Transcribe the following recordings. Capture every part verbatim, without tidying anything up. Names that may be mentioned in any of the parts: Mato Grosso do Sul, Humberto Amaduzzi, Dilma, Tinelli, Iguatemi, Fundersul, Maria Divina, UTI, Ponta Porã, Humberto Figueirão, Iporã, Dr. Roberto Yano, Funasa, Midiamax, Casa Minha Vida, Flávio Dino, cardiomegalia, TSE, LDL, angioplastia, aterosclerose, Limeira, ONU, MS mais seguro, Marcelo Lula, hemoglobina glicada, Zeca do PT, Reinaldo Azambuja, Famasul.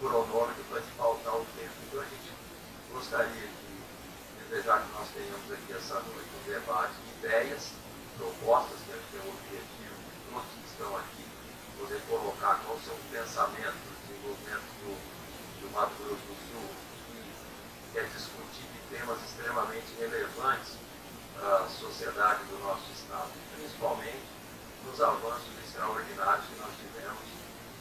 cronômetro para faltar o tempo. Então a gente gostaria de desejar que nós tenhamos aqui essa noite um debate de ideias, propostas, que acho que é o objetivo de todos que estão aqui, poder colocar qual são os pensamentos, o desenvolvimento do, do Mato Grosso do Sul, que é discutir temas extremamente relevantes para a sociedade do nosso estado, principalmente nos avanços extraordinários que nós tivemos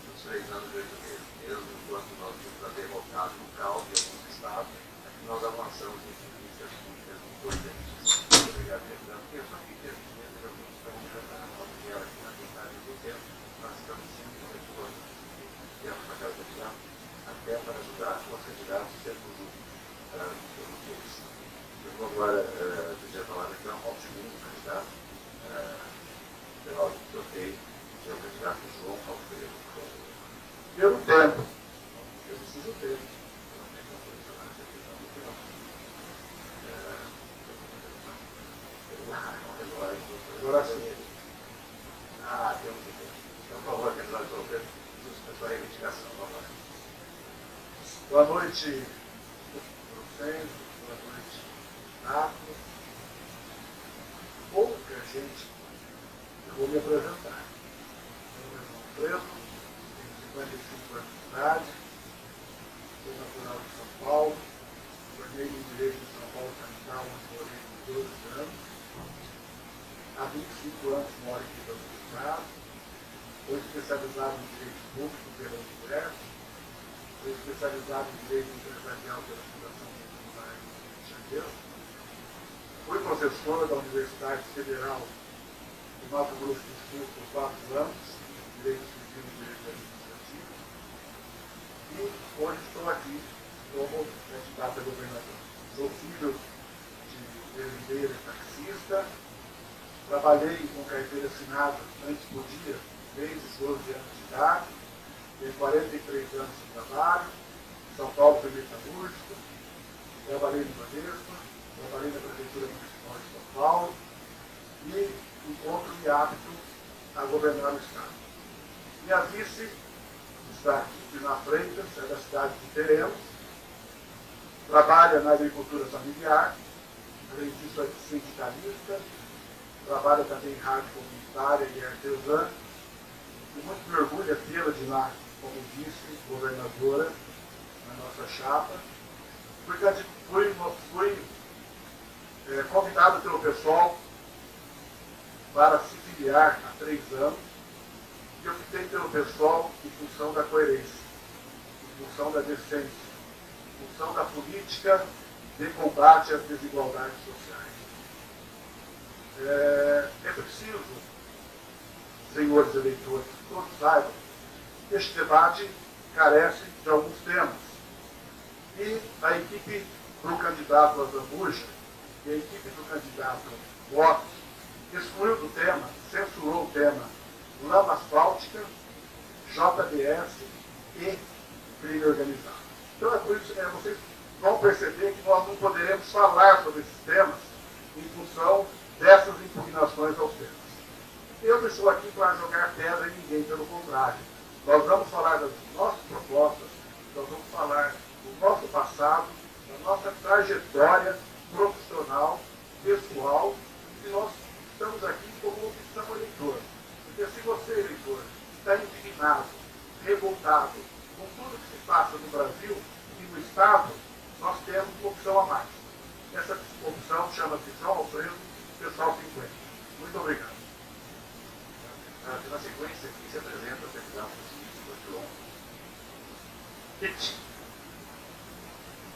nos três anos de oito meses, mesmo enquanto nós tínhamos a derrocada no caos de alguns estados, é que nós avançamos em políticas públicas importantes. Obrigado, Fernando. Eu só queria dizer que eu não estou enganado, nós viemos aqui na metade do tempo, nós estamos sempre muito longe de termos na Casa de Lá, até para ajudar os candidatos a ser produzidos. Eu vou agora pedir a palavra então ao segundo candidato pelo sorteio, que é o candidato João Alfredo. Eu não tenho. Eu preciso ter. Agora sim. Ah, temos que ter. Então, por favor, candidato João Alfredo, a sua reivindicação. Boa noite. Boa noite, Nato. Pouca gente, eu vou me apresentar. Meu nome é João Alfredo, tenho cinquenta e cinco anos de idade, sou natural de São Paulo, formei em Direito de São Paulo Capital, onde morei por doze anos. Há vinte e cinco anos moro aqui no Estado, sou especializado em Direito Público pela U E M S, sou especializado em Direito Empresarial pela Fundação. Fui professora da Universidade Federal do Mato Grosso do Sul por quatro anos, em Direito Civil e Direito Administrativo, e hoje estou aqui como candidata a governador. Sou filho de fazendeiro e taxista, trabalhei com carteira assinada antes do dia, desde os doze anos de idade, tenho quarenta e três anos de trabalho, em São Paulo fui metalúrgico, trabalhei no Banespa, trabalhei na Prefeitura Municipal de São Paulo e encontro-me apto a governar o Estado. Minha vice está aqui na frente, é da cidade de Teremos, trabalha na agricultura familiar, além disso é sindicalista, trabalha também em rádio comunitária e artesã, e muito me orgulho é tê-la de lá, como vice governadora na nossa chapa. Porque fui, fui é, convidado pelo pessoal para se filiar há três anos e eu optei pelo pessoal em função da coerência, em função da decência, em função da política de combate às desigualdades sociais. É, é preciso, senhores eleitores, que todos saibam, que este debate carece de alguns temas. E a equipe do candidato Azambuja e a equipe do candidato Mochi excluiu do tema, censurou o tema lama asfáltica, J B S e crime organizado. Então é por isso que é, vocês vão perceber que nós não poderemos falar sobre esses temas em função dessas impugnações aos temas. Eu não estou aqui para jogar pedra em ninguém, pelo contrário. Nós vamos falar das nossas propostas, nós vamos falar do nosso passado, da nossa trajetória profissional, pessoal, e nós estamos aqui como opção eleitora. Porque se você, eleitor, está indignado, revoltado com tudo que se passa no Brasil e no Estado, nós temos uma opção a mais. Essa opção chama-se João Alfredo, Pessoal cinquenta. Muito obrigado. Na sequência, aqui se apresenta o candidato Júnior Mochi.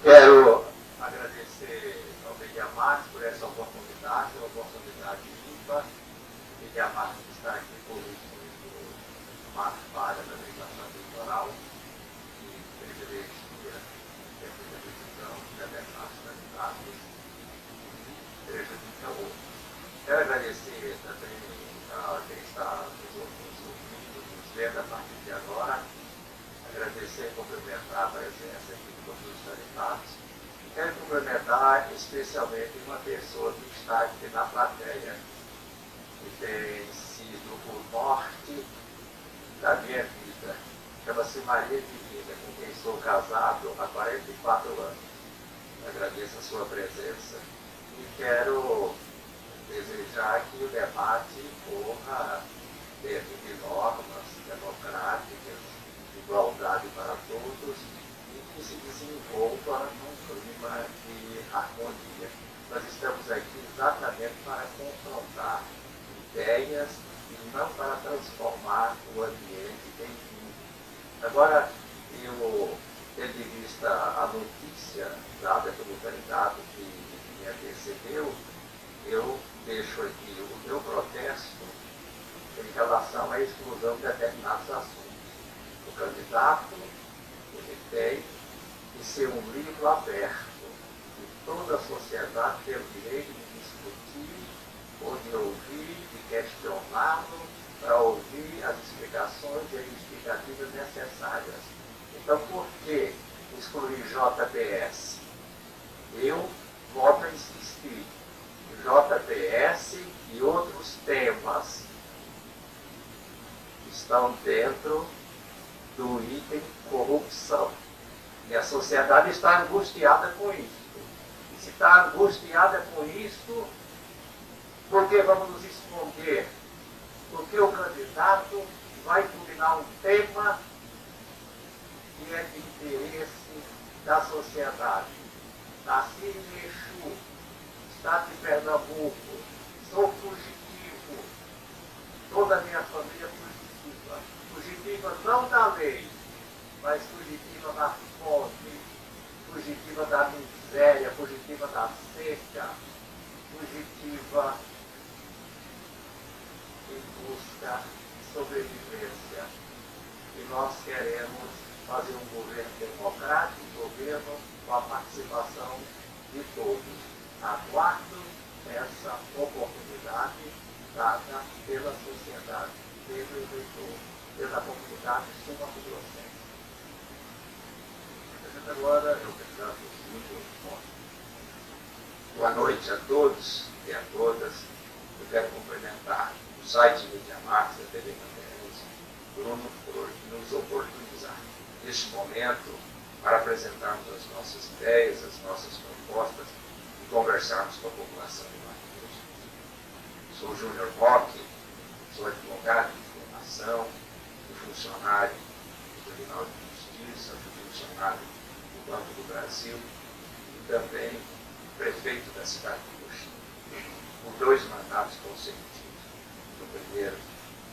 Quero agradecer ao Midiamax por essa oportunidade, uma oportunidade limpa. O Midiamax está aqui por isso do Mato Palha da legislação eleitoral e privilegia sempre a decisão de abertar os candidatos e prejudica o outro. Quero agradecer também a quem está nos ouvindo, nos vendo a partir de agora. Agradecer e cumprimentar a presença aqui de todos os candidatos. Quero cumprimentar especialmente uma pessoa que está aqui na plateia, que tem sido o norte da minha vida. Chama-se Maria Divina, com quem estou casado há quarenta e quatro anos. Agradeço a sua presença e quero desejar que o debate corra dentro de normas democráticas, de igualdade para todos, e que se desenvolva num clima de harmonia. Nós estamos aqui exatamente para confrontar ideias e não para transformar o ambiente em vida. Agora, eu, tendo em vista a notícia dada pelo candidato que me antecedeu, eu deixo aqui o meu protesto em relação à exclusão de determinados assuntos. O candidato, ele tem que ser um livro aberto. E toda a sociedade tem o direito de discutir, ou de ouvir, de questioná-lo, para ouvir as explicações e as explicativas necessárias. Então, por que excluir J B S? Eu volto a insistir. J B S e outros temas estão dentro do item corrupção. E a sociedade está angustiada com isso. E se está angustiada com isso, por que vamos nos esconder? Porque o candidato vai combinar um tema que é de interesse da sociedade. Nasci em Exu, Estado de Pernambuco, sou fugitivo, toda a minha família fugitiva. Fugitiva não da lei, mas fugitiva da fome, fugitiva da miséria, fugitiva da seca, fugitiva em busca de sobrevivência. E nós queremos fazer um governo democrático, um governo com a participação de todos. Aguardo essa oportunidade dada pela sociedade, pelo eleitor, pela comunidade sul-mato-grossense. Apresento agora é o candidato Júnior Mochi. Boa noite a todos e a todas. Eu quero cumprimentar o site Midiamax e a T V Padelante, Bruno, por nos oportunizar neste momento para apresentarmos as nossas ideias, as nossas propostas, conversarmos com a população de Mato Grosso. Sou Júnior Mochi, sou advogado de formação, funcionário do Tribunal de Justiça, funcionário do Banco do Brasil e também prefeito da cidade de Coxim, com dois mandatos consecutivos. No primeiro,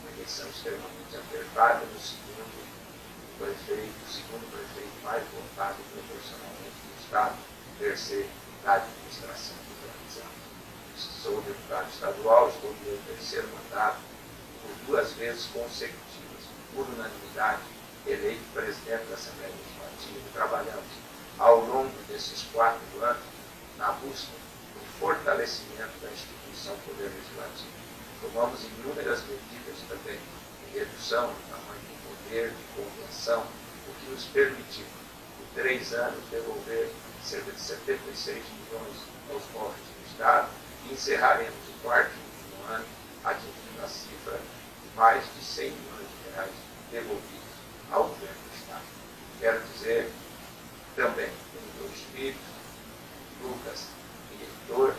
uma eleição extremamente apertada, no segundo, o prefeito, o segundo prefeito mais votado proporcionalmente do Estado, terceiro, da administração pública. Sou deputado estadual, estou no meu terceiro mandato, por duas vezes consecutivas, por unanimidade, eleito presidente da Assembleia Legislativa. Trabalhamos ao longo desses quatro anos na busca do fortalecimento da instituição Poder Legislativo. Tomamos inúmeras medidas também de redução do tamanho do poder, de convenção, o que nos permitiu, em três anos, devolver cerca de setenta e seis milhões aos pobres do Estado, e encerraremos o quarto e último ano atingindo a cifra de mais de cem milhões de reais devolvidos ao governo do Estado. Quero dizer também, pelo meu espírito, Lucas, eleitor,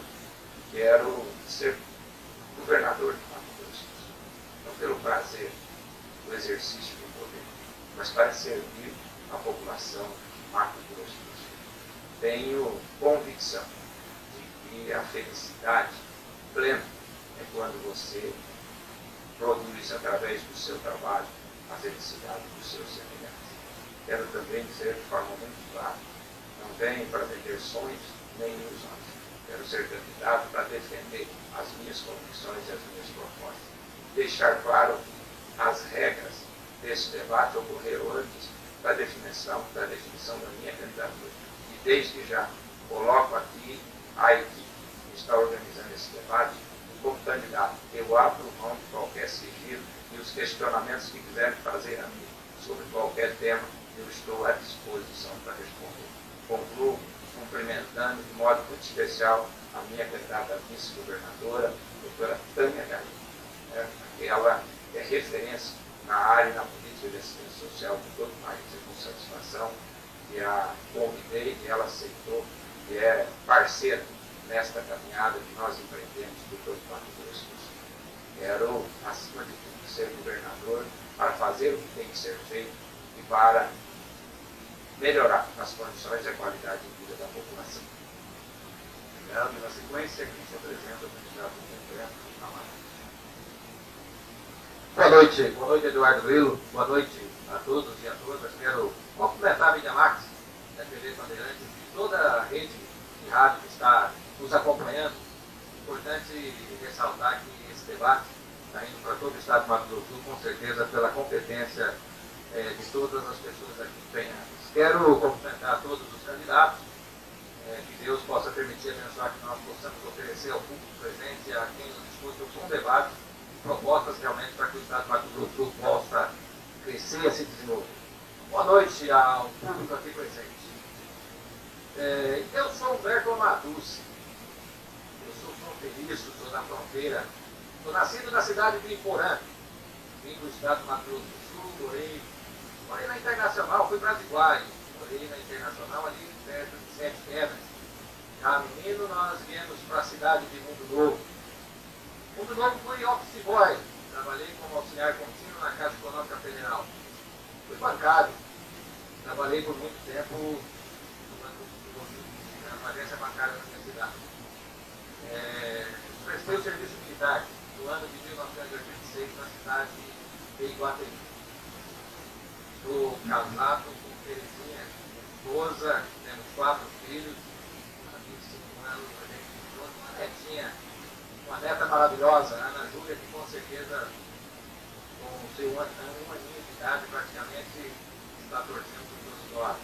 quero ser governador de Mato Grosso do Sul, não pelo prazer do exercício do poder, mas para servir a população de Mato Grosso do Sul. Tenho convicção de que a felicidade plena é quando você produz, através do seu trabalho, a felicidade dos seus semelhantes. Quero também dizer de forma muito clara, não venho para vender sonhos nem ilusões. Quero ser candidato para defender as minhas convicções e as minhas propostas. Deixar claro que as regras desse debate ocorreram antes da definição, da definição da minha candidatura. Desde já, coloco aqui a equipe que está organizando esse debate como candidato. Eu abro mão de qualquer sigilo e os questionamentos que quiserem fazer a mim sobre qualquer tema, eu estou à disposição para responder. Concluo cumprimentando de modo muito especial a minha candidata vice-governadora, doutora Tânia Galli. Né? Ela é referência na área, na política de assistência social, com todo o país, com satisfação, e a convidei, e ela aceitou, e é parceira nesta caminhada que nós empreendemos por todo o Mato Grosso do Sul. Quero, acima de tudo, ser governador para fazer o que tem que ser feito e para melhorar as condições e a qualidade de vida da população. Obrigado. Na sequência, quem se apresenta, o candidato Humberto Amaduzzi. Boa noite, boa noite Eduardo Will, boa noite a todos e a todas. Quero complementar a Midiamax, da T V Padelante, e toda a rede de rádio que está nos acompanhando. Importante ressaltar que esse debate está indo para todo o estado do Mato Grosso do Sul, com certeza pela competência é, de todas as pessoas aqui empenhadas. Quero cumprimentar a todos os candidatos, é, que Deus possa permitir abençoar que nós possamos oferecer ao público presente e a quem nos escuta um bom debate, propostas realmente para que o estado do Mato Grosso do Sul possa crescer e se desenvolver. Boa noite ao público aqui presente. É, eu sou Humberto Amaduzzi, eu sou fronteiriço, sou da fronteira, sou nascido na cidade de Iporã, vim do estado do Mato Grosso do Sul, morei, morei na Internacional, fui brasiguaio, morei na Internacional ali perto de Sete Pedras. Já menino, nós viemos para a cidade de Mundo Novo. Mundo Novo fui office boy, trabalhei como auxiliar contínuo na Caixa Econômica Federal. Fui bancário, trabalhei por muito tempo no Banco do Brasil, na agência bancária da minha cidade. É, prestei o serviço militar no ano de mil novecentos e oitenta e seis na cidade de Iguatemi. Estou casado com Terezinha, esposa, temos quatro filhos, há vinte e cinco anos, a gente tem uma netinha. Uma neta maravilhosa, Ana Júlia, que com certeza, com seu ano, um aninho de idade, praticamente está torcendo por todos nós.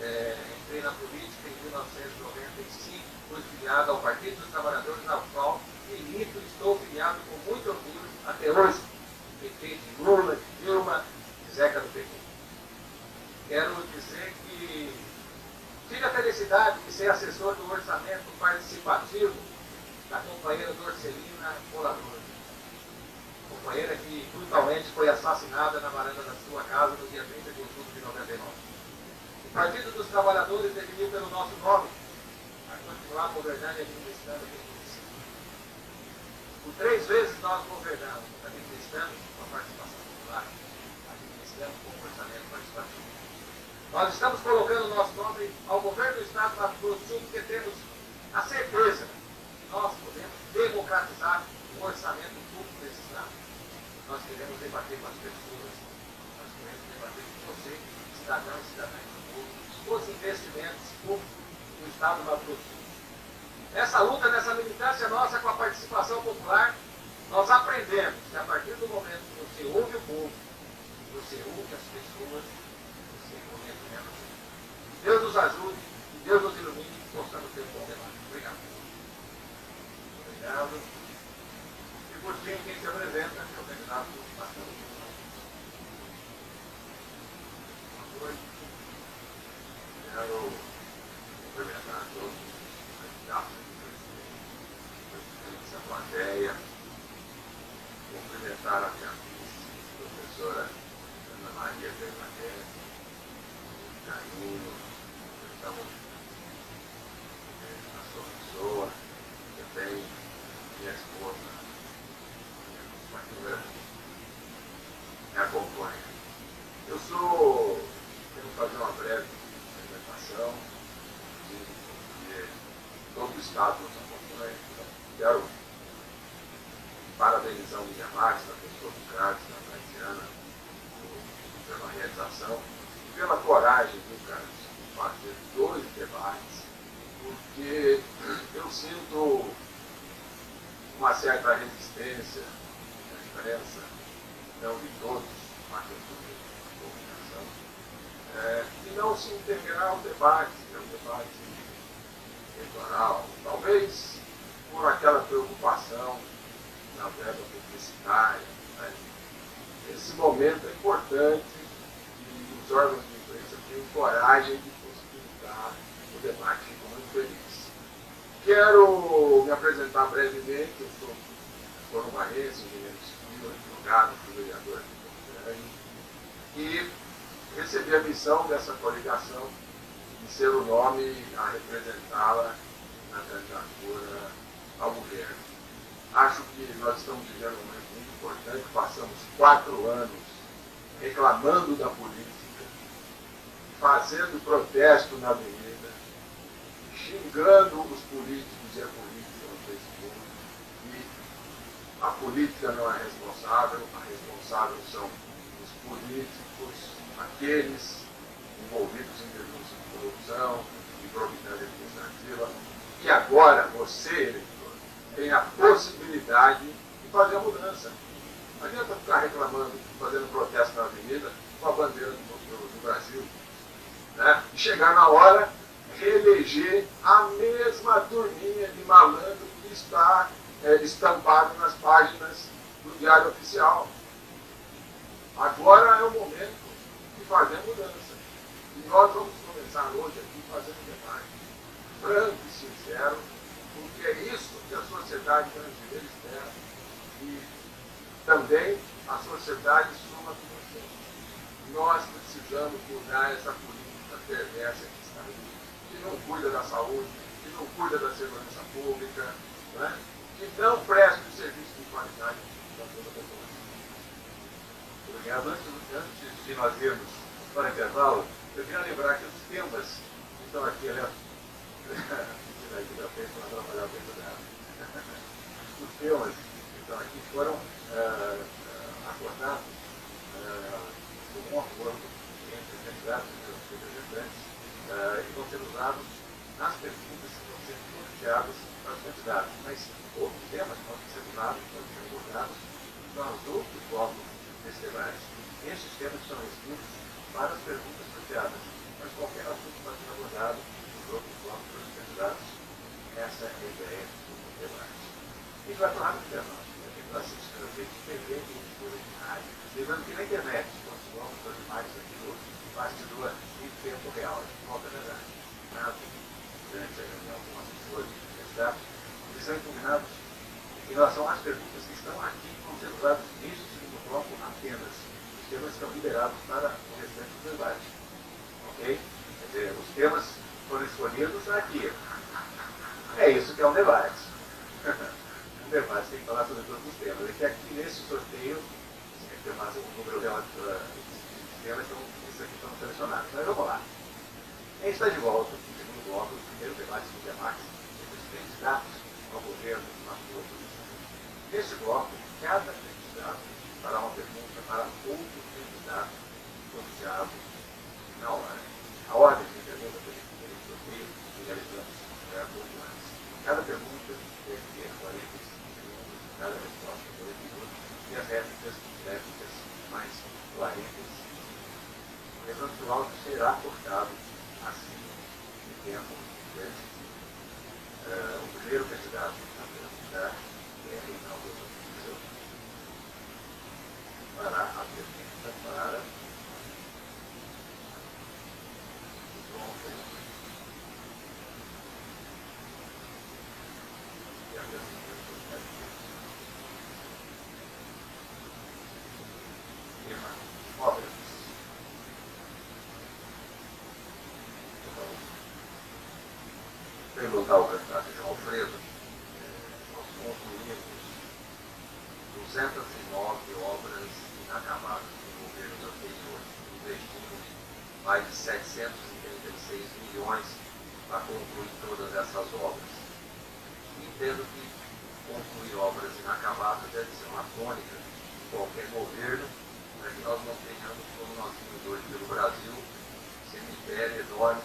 É, entrei na política em mil novecentos e noventa e cinco, fui filiado ao Partido dos Trabalhadores, na qual milito, estou filiado com muito orgulho até hoje. P T de Lula, de Dilma, de Zeca do P T. Quero dizer que tive a felicidade de ser assessor do orçamento participativo da companheira Dorcelina Voladora, companheira que brutalmente foi assassinada na varanda da sua casa no dia trinta de outubro de noventa e nove. O Partido dos Trabalhadores definiu pelo nosso nome, para continuar governando e administrando aquele município. Por três vezes nós governamos, administramos com a participação popular, administramos com o orçamento participativo. Nós estamos colocando o nosso nome ao governo do Estado do Mato Grosso do Sul, porque temos a certeza nós podemos democratizar o orçamento público desse Estado. Nós queremos debater com as pessoas, nós queremos debater com você, cidadão e cidadã do povo, os investimentos públicos do Estado do Mato Grosso do Sul. Nessa luta, nessa militância nossa com a participação popular, nós aprendemos que a partir do momento que você ouve o povo, você ouve as pessoas, você ouve as pessoas. Que Deus nos ajude, que Deus nos ilumine e que possamos ter um bom debate. Obrigado. E por fim, quem se apresenta é o candidato Marcelo Lula. Boa noite. Quero cumprimentar a todos os candidatos, presidentes da plateia, cumprimentar a minha professora Ana Maria Divina, o Caíno, estamos na sua pessoa, também. Minha esposa, minha companheira, me acompanha. Eu sou, eu vou fazer uma breve apresentação de todo o Estado nos acompanha. Quero parabenizar o Midiamax, a pessoa do Crates, da Tatiana, pela realização e pela coragem do Crates de fazer dois debates, porque eu sinto uma certa resistência da imprensa, não de todos, mas de comunicação, é, e não se integrará ao debate, que é um debate eleitoral, talvez por aquela preocupação na verba publicitária. Né? Esse momento é importante e os órgãos de imprensa tenham coragem de possibilitar o debate muito feliz. Quero me apresentar brevemente, eu sou coromarense, engenheiro civil, advogado, vereador E recebi a missão dessa coligação de ser o nome a representá-la na candidatura ao governo. Acho que nós estamos vivendo um momento muito importante. Passamos quatro anos reclamando da política, fazendo protesto na avenida, xingando os políticos e a política no Facebook. E a política não é responsável, a responsável são os políticos, aqueles envolvidos em denúncia de corrupção, de improbidade administrativa. E agora você, eleitor, tem a possibilidade de fazer a mudança. Não adianta ficar reclamando, fazendo protesto na avenida com a bandeira do, do, do Brasil. Né? E chegar na hora, reeleger a mesma turminha de malandro que está é, estampada nas páginas do Diário Oficial. Agora é o momento de fazer mudança. E nós vamos começar hoje aqui fazendo debate franco e sincero, porque é isso que a sociedade brasileira espera. E também a sociedade soma com você. Nós precisamos mudar essa política perversa que está aí, que não cuida da saúde, que não cuida da segurança pública, né? Que não presta um serviço de qualidade para toda a população. Obrigado. Antes de nós irmos para o intervalo, eu queria lembrar que os temas que estão aqui, aliás, os temas que estão aqui foram uh, acordados uh, com um acordo entre os candidatos e os representantes uh, e vão ser usados nas perguntas que vão ser pronunciadas para os candidatos. Mas outros temas que vão ser usados, que vão ser abordados, são os outros blocos desse debate. Esses temas são escritos para as perguntas sorteadas, mas qualquer assunto pode ser abordado nos outros blocos dos candidatos. Essa é a ideia do debate. E vai falar do tema, porque nós assistimos a gente T V e cultura de rádio, lembrando que na internet continuamos as imagens aqui do bastidor em tempo real, de volta na verdade. Durante a reunião com as pessoas e candidatos, eles são combinados em relação às perguntas que estão aqui, que vão ser usadas neste segundo bloco apenas. Os temas estão liberados para o restante do debate. Ok? Quer dizer, os temas foram escolhidos aqui. É isso que é um debate. Um debate tem que falar sobre todos os temas. É que aqui nesse sorteio, se tem mais algum número de temas, então esses aqui estão selecionados. Mas vamos lá. A gente está de volta no segundo bloco do primeiro debate do Midiamax entre os candidatos ao governo do Mato Grosso do Sul. Neste bloco, cada candidato fará uma pergunta para outro candidato sorteado na hora. A ordem de pergunta que a gente tem no sorteio e realizamos é a dois anos. Cada pergunta deve ter quarenta e cinco segundos, cada resposta dois minutos e as réplicas, réplicas mais quarenta e cinco segundos. O restante do áudio será cortado assim de tempo permitido. Uh, o primeiro candidato a perguntar é Reinaldo Azambuja. Para a pergunta para João Alfredo. Perguntar ao candidato João Alfredo, nós concluímos duzentas e nove obras inacabadas do governo anterior, investimos mais de setecentos e trinta e seis milhões para concluir todas essas obras. Entendo que concluir obras inacabadas deve ser uma tônica de qualquer governo, para que nós não tenhamos, como nós temos hoje pelo Brasil, cemitério enorme,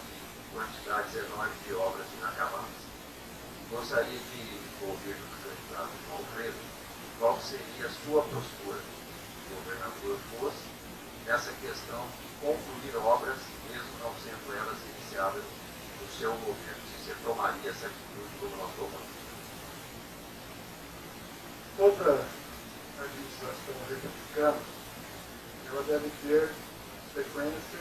quantidades enormes de obras inacabadas. Gostaria de ouvir do candidato João Alfredo qual seria a sua postura, se o governador fosse, nessa questão de concluir obras, mesmo não sendo elas iniciadas no seu governo, se você tomaria essa atitude como nós tomamos. Toda a administração republicana, ela deve ter sequência,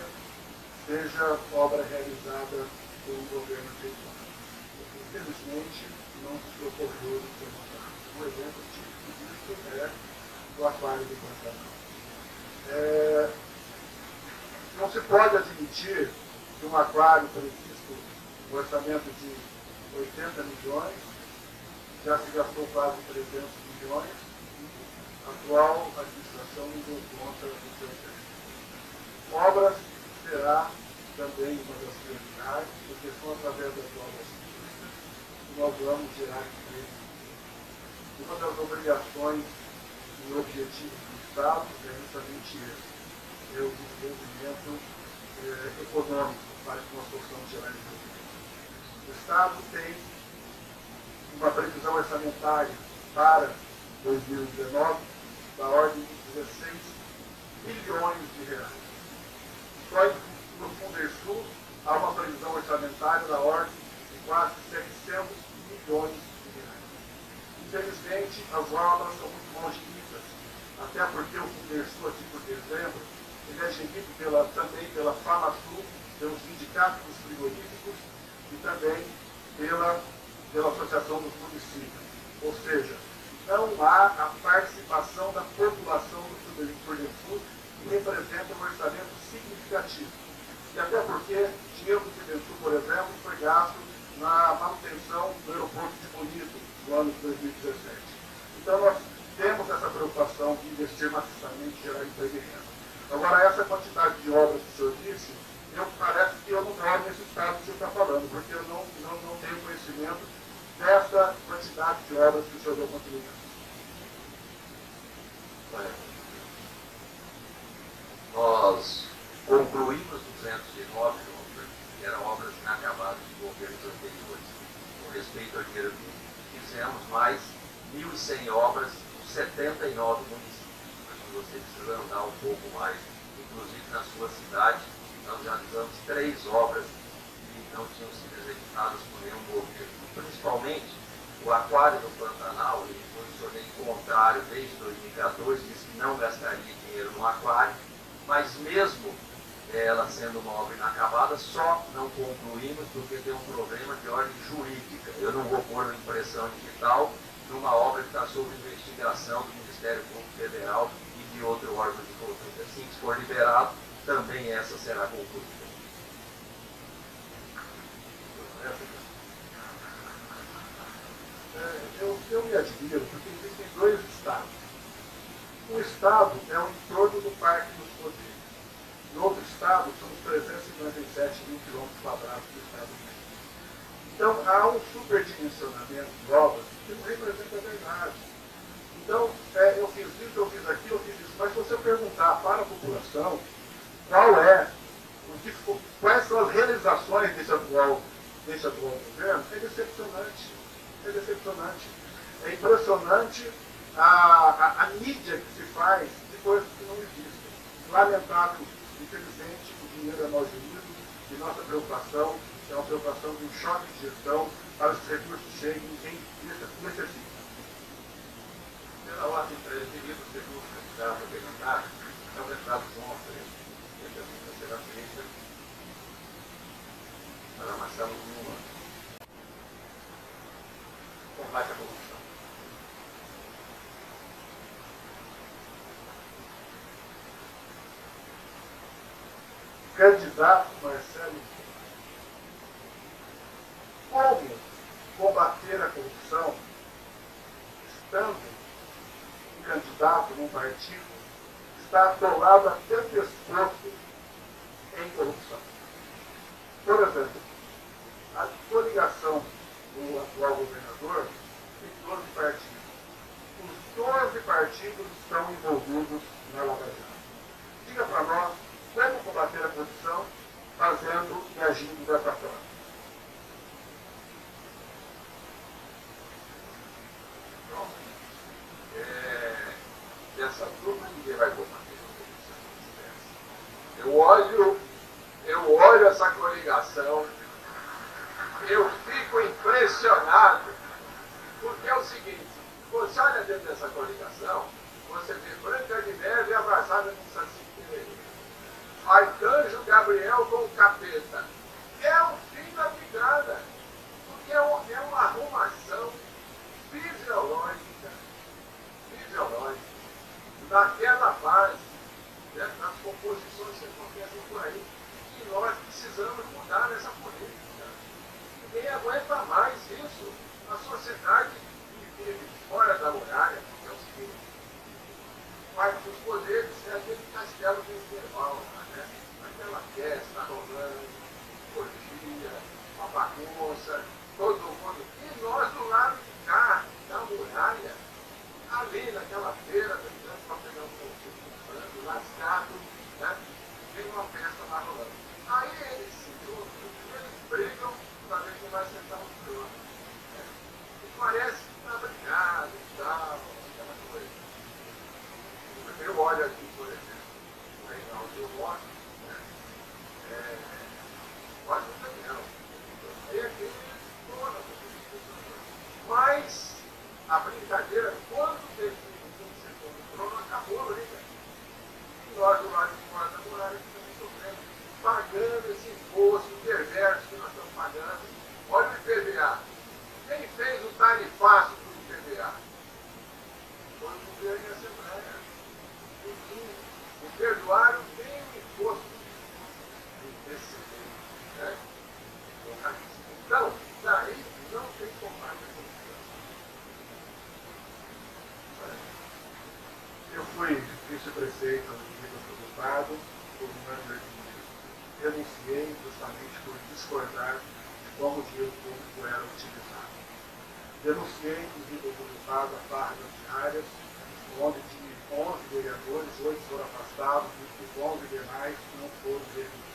seja obra realizada por um governo anterior. Infelizmente, não se ocorreu no seu mandato. Um exemplo típico disso é o aquário do Pantanal. É, não se pode admitir que um aquário previsto um orçamento de oitenta milhões, já se gastou quase trezentos milhões, e a atual administração não deu conta do seu tempo. Obras será também uma das prioridades, porque são através das obras públicas que nós vamos gerar emprego. Uma das obrigações e objetivos do Estado é justamente esse, é o desenvolvimento eh, econômico para que nós possamos gerar emprego. O Estado tem uma previsão orçamentária para dois mil e dezenove da ordem de dezesseis bilhões de reais. Só no Fundersul há uma previsão orçamentária da ordem de quase setecentos milhões de reais. Infelizmente, as obras são muito longínquas, até porque o Fundersul, aqui por dezembro, ele é gerido pela, também pela Famasul, pelo Sindicato dos Frigoríficos e também pela, pela Associação dos Municípios. Ou seja, não há a participação da população do Fundersul, que representa um orçamento significativo. E até porque dinheiro do Fundersul, por exemplo, foi gasto na manutenção do aeroporto de Bonito no ano de dois mil e dezessete. Então nós temos essa preocupação de investir maciçamente e gerar emprego e renda. Agora, essa quantidade de obras que o senhor disse, eu, parece que eu não moro nesse estado que o senhor está falando, porque eu não, não, não tenho conhecimento dessa quantidade de obras que o senhor deu contribuição. Nós concluímos duzentos e nove obras, que eram obras inacabadas de governos anteriores. Com respeito ao dinheiro público, fizemos mais mil e cem obras em setenta e nove municípios. Acho que vocês precisam andar um pouco mais. Inclusive, na sua cidade, nós realizamos três obras que não tinham sido executadas por nenhum governo. Principalmente, o aquário do Pantanal, ele posicionei contrário desde dois mil e quatorze, disse que não gastaria dinheiro no aquário, mas mesmo ela sendo uma obra inacabada, só não concluímos porque tem um problema de ordem jurídica. Eu não vou pôr na impressão digital numa obra que está sob investigação do Ministério Público Federal e de outro órgão de controle. Assim que for liberado, também essa será concluída. É, eu, eu me admiro porque existem dois estados. Um estado é o entorno do Parque dos Rodrigues. No outro estado, são os trezentos e cinquenta e sete mil quilômetros quadrados do estado do México. Então, há um superdimensionamento de obras que não representa a verdade. Então, é, eu fiz isso, eu fiz aquilo, eu fiz isso. Mas se você perguntar para a população qual é, o que, quais são as realizações desse atual, desse atual governo, é decepcionante. É decepcionante. É impressionante a, a, a mídia que se faz de coisas que não existem. Lamentável, infelizmente, o dinheiro é mal gerido e nossa preocupação é uma preocupação de um choque de gestão para que os recursos cheguem em quem necessita. Pela ordem prevista, o segundo candidato a perguntar é o deputado João Alfredo, que é a terceira feita para Marcelo Lula. Combate à corrupção. Candidato Marcelo Lula. Como combater a corrupção estando um candidato num partido que está atolado até o pescoço em corrupção? Por exemplo, a coligação do atual governador tem doze partidos. Os doze partidos estão envolvidos na Lava Jato. Diga para nós como combater a corrupção fazendo e agindo dessa forma. Pronto. É, dessa turma ninguém vai combater a corrupção. Eu olho, eu olho essa coligação. Eu fico impressionado, porque é o seguinte, você olha dentro dessa coligação, você vê Branca de Neve abraçada com Saci Pereira, Arcanjo Gabriel com o capeta. É o fim da picada, porque é, um, é uma arrumação fisiológica, fisiológica, daquela fase. precisamos mudar essa política. Ninguém aguenta mais isso. A sociedade que vive fora da muralha, que é o seguinte, parte dos poderes é aquele castelo medieval, né? Aquela festa romana, orgia, uma bagunça, todo mundo. E nós do lado de cá, da muralha, ali naquela feira, tentando para pegar um pouquinho de frango, lascado, né? Tem uma festa lá rolando. Aí eles se juntam, eles brigam para ver quem vai sentar no trono. Né? E parece que está brigado e tal, aquela coisa. Eu olho aqui, por exemplo, o Reinaldo Mochi, né? É, quase um caminhão. Aí aqui ele tona. Mas a brincadeira, quando teve um setor do trono, acabou a briga. E nós do lado de fora da muralha estamos sofrendo, pagando esse imposto perverso que nós estamos pagando. Olha o I P V A. Quem fez o tarifaço do I P V A? Foi o governo e a Assembleia. Enfim, o perdoaram tem o imposto desse né? Então, daí não tem combate. Eu fui vice-prefeito do Estado por um ano e renunciei justamente por discordar de como o dinheiro público era utilizado. Denunciei, inclusive, o deputado a barra das áreas, onde de onze vereadores, oito foram afastados, e os onze demais não foram demitidos.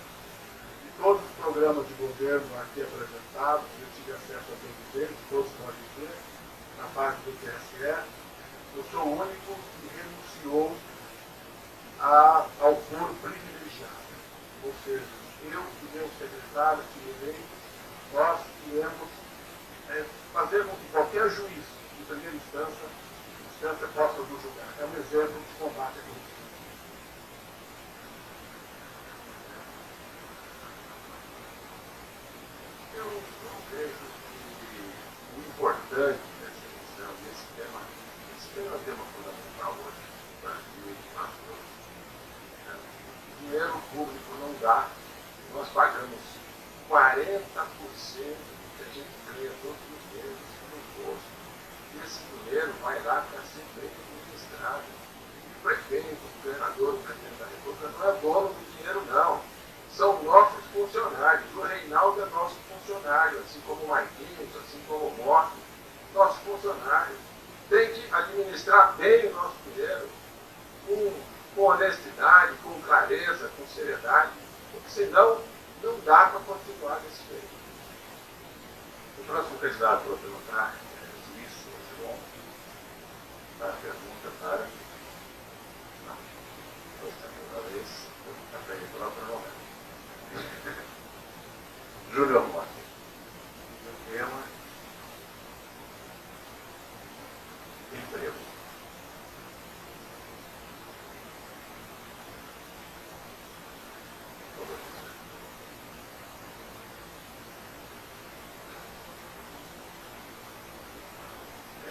E todos os programas de governo aqui apresentados, eu tive acesso a todos eles, todos podem ver, na parte do T S E. Eu sou o único que renunciou a, ao foro privilegiado. Ou seja, eu e meu secretário que eleito, nós queremos é, fazer com que qualquer juiz de primeira instância, instância possa nos julgar. É um exemplo de combate à corrupção. Eu não vejo que o importante dessa eleição, desse tema, tem um tema fundamental hoje no Brasil e de Mato Grosso. Dinheiro público não dá. Nós pagamos quarenta por cento do que a gente ganha todos os meses no imposto. E esse dinheiro vai lá para ser bem administrado. O prefeito, o governador, o presidente da República não é dono do dinheiro, não. São nossos funcionários. O Reinaldo é nosso funcionário, assim como o Marquinhos, assim como o Mochi, nossos funcionários. Tem que administrar bem o nosso dinheiro, com, com honestidade, com clareza, com seriedade, porque senão não dá para continuar desse jeito. O próximo candidato para perguntar é o juiz Odilon. A pergunta para. Não, foi a primeira vez, pergunta para ele pela prova. Júnior Mochi. O tema. Emprego.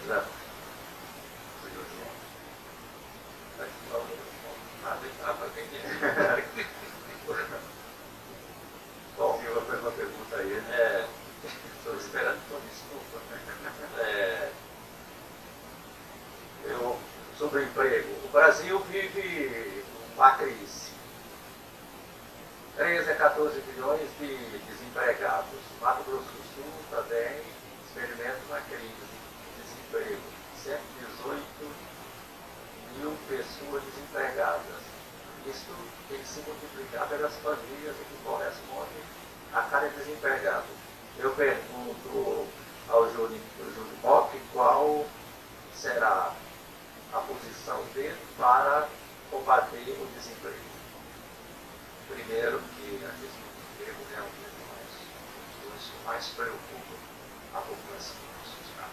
Exato. Senhor João. Mas não, nada está para ninguém. Bom, o senhor fez uma pergunta aí, né? É. Estou esperando sua desculpa. É. Eu, sobre o emprego. O Brasil vive uma crise. treze a quatorze milhões de desempregados. Mato Grosso do Sul também experimenta uma crise de desemprego. cento e dezoito mil pessoas desempregadas. Isso tem que se multiplicar pelas famílias que correspondem a cada desempregado. Eu pergunto ao Júnior Mochi qual será a posição dele para combater o desemprego. Primeiro, que a questão do emprego é um dos que mais preocupa a população do nosso Estado.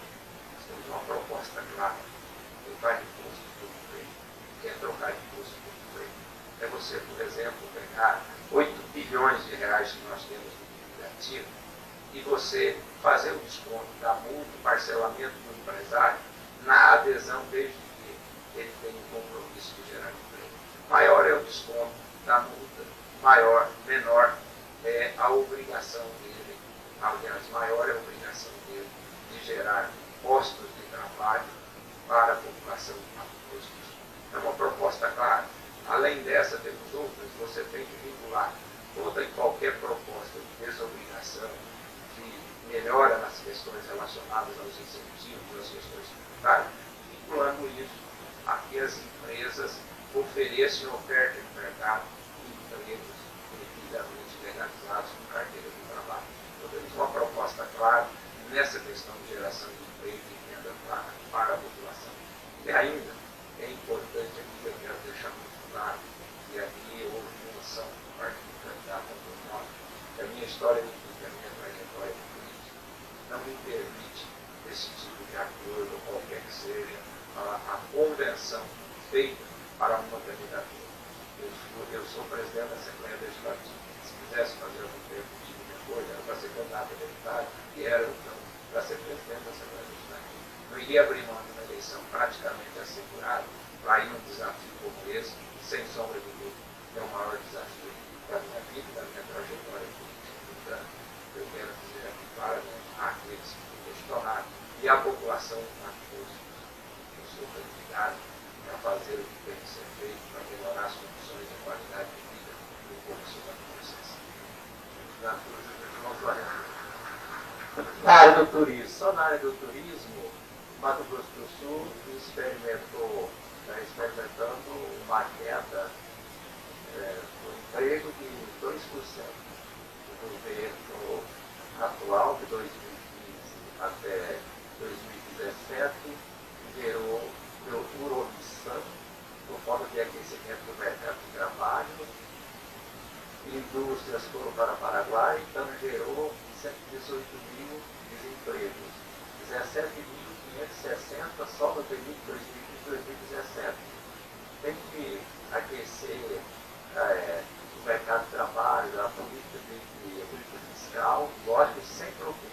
Nós temos uma proposta clara: trocar imposto por emprego. O que é trocar imposto por emprego? É você, por exemplo, pegar oito bilhões de reais que nós temos de dívida ativa e você fazer o desconto da multa, o parcelamento do empresário na adesão desde ele tem um compromisso de gerar emprego. Maior é o desconto da multa, maior, menor é a obrigação dele, aliás, maior é a obrigação dele de gerar postos de trabalho para a população do Mato Grosso do Sul. É uma proposta clara. Além dessa, temos outras. Você tem que vincular toda e qualquer proposta de desobrigação que melhora nas questões relacionadas aos incentivos, às questões tributárias, vinculando isso a que as empresas oferecem oferta de mercado e empregos devidamente legalizados com carteira de trabalho. Então, temos uma proposta clara nessa questão de geração de emprego e renda para, para a população. E ainda é importante aqui, eu quero deixar muito claro, e aqui houve uma ação por parte do candidato a Pronaf, que a minha história de vida, a minha trajetória de política, não me permite esse tipo de acordo, ou qualquer que seja, a, a convenção feita para uma candidatura. Eu, eu sou presidente da Assembleia Legislativa. Se quisesse fazer algum tempo de minha coisa, era para ser candidato a deputado, e era então para ser presidente da Assembleia Legislativa. Eu iria abrir mão de uma eleição praticamente assegurada para ir num desafio como esse, sem sombra de dúvida. É o maior desafio da minha vida, da minha trajetória política. Portanto, eu quero dizer aqui para aqueles que me questionaram e a população do Mato Grosso. Eu sou candidato para fazer o que tem que ser feito para melhorar as condições de qualidade de vida do povo sul-mato-grossense. Na área do turismo, só na área do turismo, Mato Grosso do Sul experimentou, está experimentando uma queda é, do emprego de dois por cento do governo atual de dois mil e quinze até dois mil e dezessete, gerou por omissão, por falta de aquecimento do mercado de trabalho, indústrias foram para o Paraguai, então gerou cento e dezoito mil desempregos, dezessete mil quinhentos e sessenta só no período de dois mil e quinze a dois mil e dezessete. Tem que aquecer é, o mercado de trabalho, a política, de, a política fiscal, lógico, sem problema.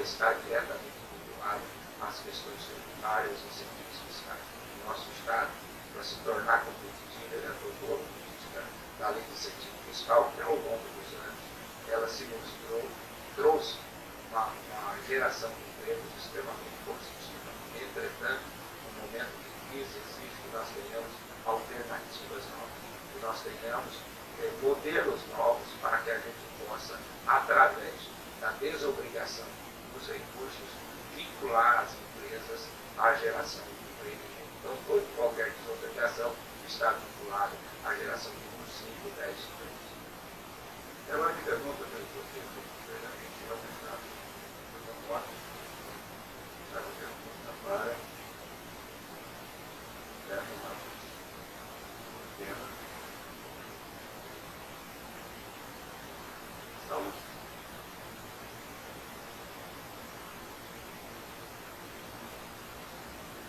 Está diretamente vinculado às questões tributárias e incentivos fiscais. O nosso Estado, para se tornar competitivo, ele adotou a política da lei de incentivo fiscal, que ao longo dos anos ela se mostrou, trouxe uma, uma geração de empregos extremamente positiva. Entretanto, no momento de crise, exige que nós tenhamos alternativas novas, que nós tenhamos eh, modelos novos para que a gente possa, através da desobrigação dos recursos, vincular as empresas à geração de emprego. Então, toda e qualquer desobrigação está vinculada à geração de uns cinco, dez empregos. É uma pergunta que eu estou tendo, verdadeiramente, é o Estado. Eu não posso deixar uma pergunta para o Humberto Amaduzzi. Saúde.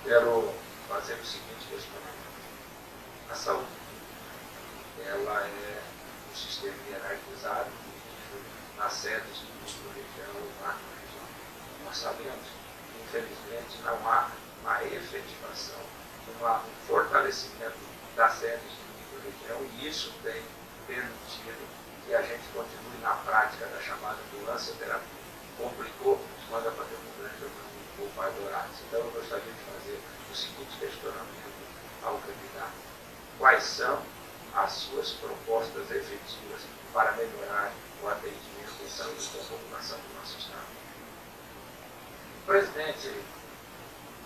Quero fazer o seguinte questionamento. A saúde pública, ela é um sistema hierarquizado nas sedes de micro-região ou macro-região. Nós sabemos que, infelizmente, não há uma efetivação, não há um fortalecimento das sedes de micro-região, e isso tem permitido que a gente continue na prática da chamada ambulância terapia. Complicou, quando a pandemia grande, eu não vou para Dourados. Então, eu gostaria de o seguinte questionamento ao candidato: quais são as suas propostas efetivas para melhorar o atendimento de saúde da população do nosso Estado? O presidente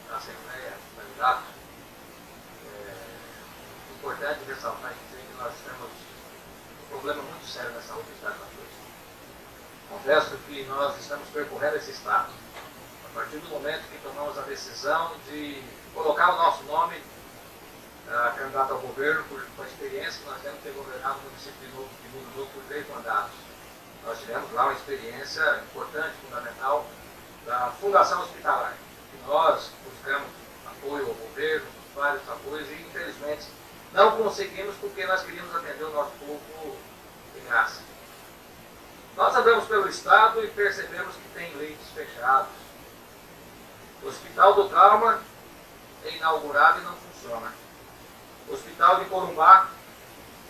da Assembleia, candidato, é importante ressaltar e dizer que nós temos um problema muito sério na saúde do Estado da Floresta. Confesso que nós estamos percorrendo esse Estado a partir do momento que tomamos a decisão de colocar o nosso nome uh, candidato ao governo, por, com a experiência que nós temos de ter governado o município de Novo, de Mundo Novo por três mandatos. Nós tivemos lá uma experiência importante, fundamental, da fundação hospitalar. E nós buscamos apoio ao governo, vários apoios, e infelizmente não conseguimos porque nós queríamos atender o nosso povo de graça. Nós andamos pelo estado e percebemos que tem leitos fechados. O Hospital do Trauma é inaugurado e não funciona. O Hospital de Corumbá,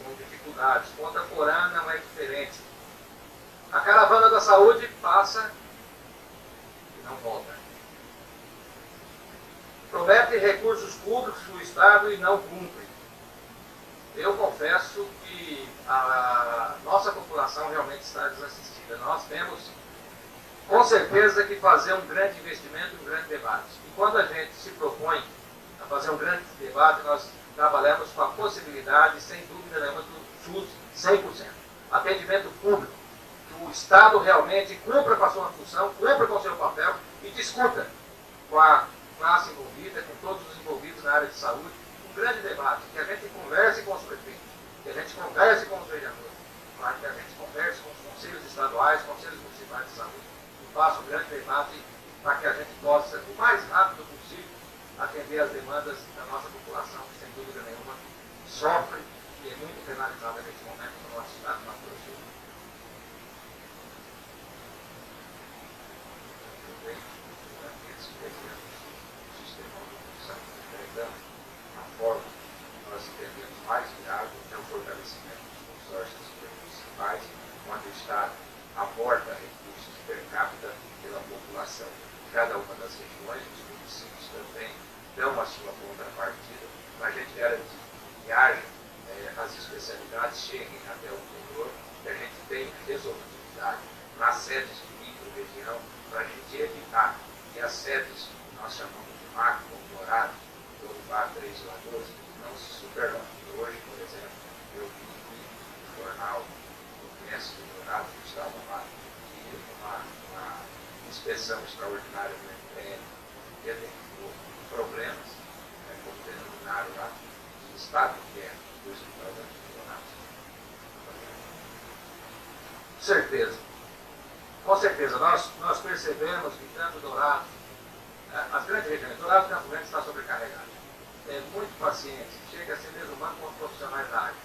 com dificuldades. Ponta Porã não é diferente. A caravana da saúde passa e não volta. Promete recursos públicos do Estado e não cumpre. Eu confesso que a nossa população realmente está desassistida. Nós temos, com certeza, que fazer um grande investimento e um grande debate. E quando a gente se propõe a fazer um grande debate, nós trabalhamos com a possibilidade, sem dúvida nenhuma, do SUS cem por cento. Atendimento público, que o Estado realmente cumpra com a sua função, cumpra com o seu papel e discuta com a classe envolvida, com todos os envolvidos na área de saúde, um grande debate, que a gente converse com os prefeitos, que a gente converse com os vereadores, claro, que a gente converse com os conselhos estaduais, conselhos municipais de saúde, e faça um grande debate para que a gente possa, o mais rápido possível, atender as demandas da nossa população, que sem dúvida nenhuma sofre e é muito penalizada neste momento no nosso estado de Mato Grosso do Sul. Certeza. Com certeza, nós, nós percebemos que tanto Dourado, as grandes regiões, Dourado e Campo Grande está sobrecarregado. É muito paciente, chega a ser desumano com os profissionais da área.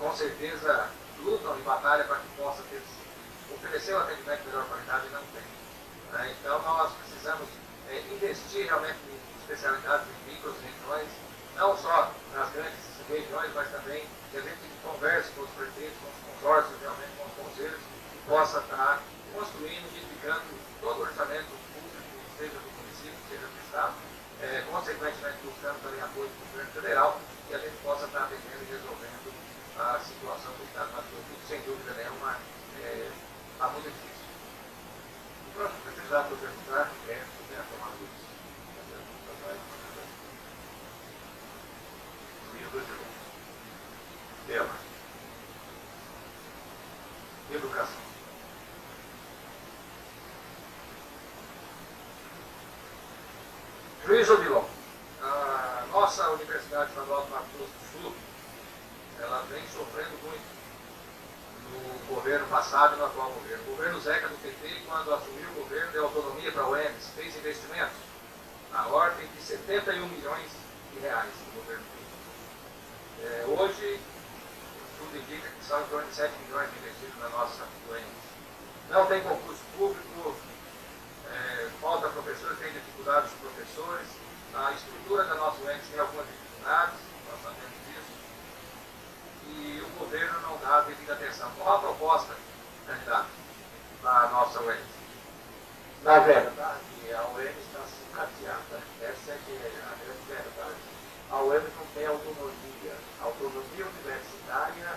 Com certeza lutam e batalham para que possa ter, oferecer um atendimento de melhor qualidade e não tem. Então nós precisamos investir realmente em especialidades em micros regiões, não só nas grandes regiões, mas também que a gente converse com os prefeitos, com os consórcios, realmente com os conselhos, possa estar construindo, edificando todo o orçamento público, seja do município, seja do Estado, é, consequentemente buscando também apoio do governo federal, que a gente possa estar atendendo e resolvendo a situação do Estado do Mato Grosso, sem dúvida nenhuma, é, está muito difícil. O próximo candidato para perguntar é o Humberto Amaduzzi. Juiz Odilon. Tema. Educação. Juiz Odilon, a nossa Universidade Estadual do Mato Grosso do Sul, ela vem sofrendo muito no governo passado e no atual governo. O governo Zeca do P T, quando assumiu o governo, deu autonomia para a U E M S, fez investimentos na ordem de setenta e um milhões de reais no governo. É, hoje, tudo indica que são em torno de sete milhões de investidos na nossa U E M S. Não tem concurso público, é, falta professores, tem dificuldades dos professores, a estrutura da nossa U E M S tem algumas dificuldades, nós sabemos disso, e o governo não dá a devida atenção. Qual a proposta, candidato, da nossa U E M S? Na verdade, a U E M S está sucateada, essa é a grande verdade. A U E M S não tem autonomia. A autonomia universitária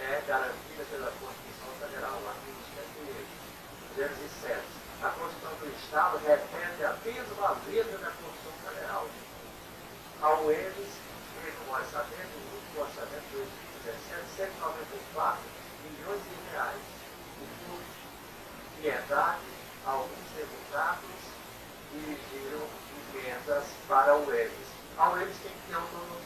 é garantida pela Constituição Federal, artigo cento e oito, duzentos e sete. A Constituição do Estado repete a mesma letra da Constituição Federal. A U E M S teve um orçamento, o último orçamento de dois mil e dezessete, cento e noventa e quatro milhões de reais. E por piedade, alguns deputados dirigiram emendas para a U E M S. A U E M S tem que ter autonomia.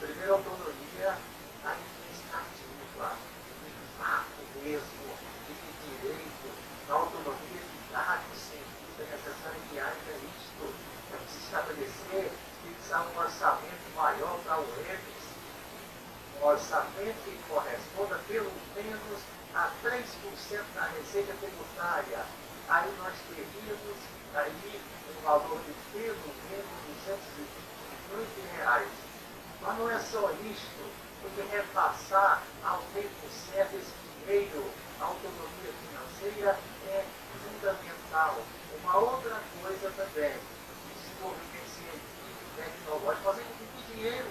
Primeiro, autonomia administrativa, de fato mesmo, de direito, a autonomia de dados científica necessária que haja isto. É preciso estabelecer que precisa um orçamento maior para a U E M S, um orçamento que corresponda pelo menos a três por cento da receita tributária. Aí nós teríamos aí um valor de pelo menos duzentos e vinte milhões de reais. Mas não é só isto, porque repassar ao meio por cento esse dinheiro, a autonomia financeira é fundamental. Uma outra coisa também, o desenvolvimento científico e tecnológico, fazendo com que o dinheiro,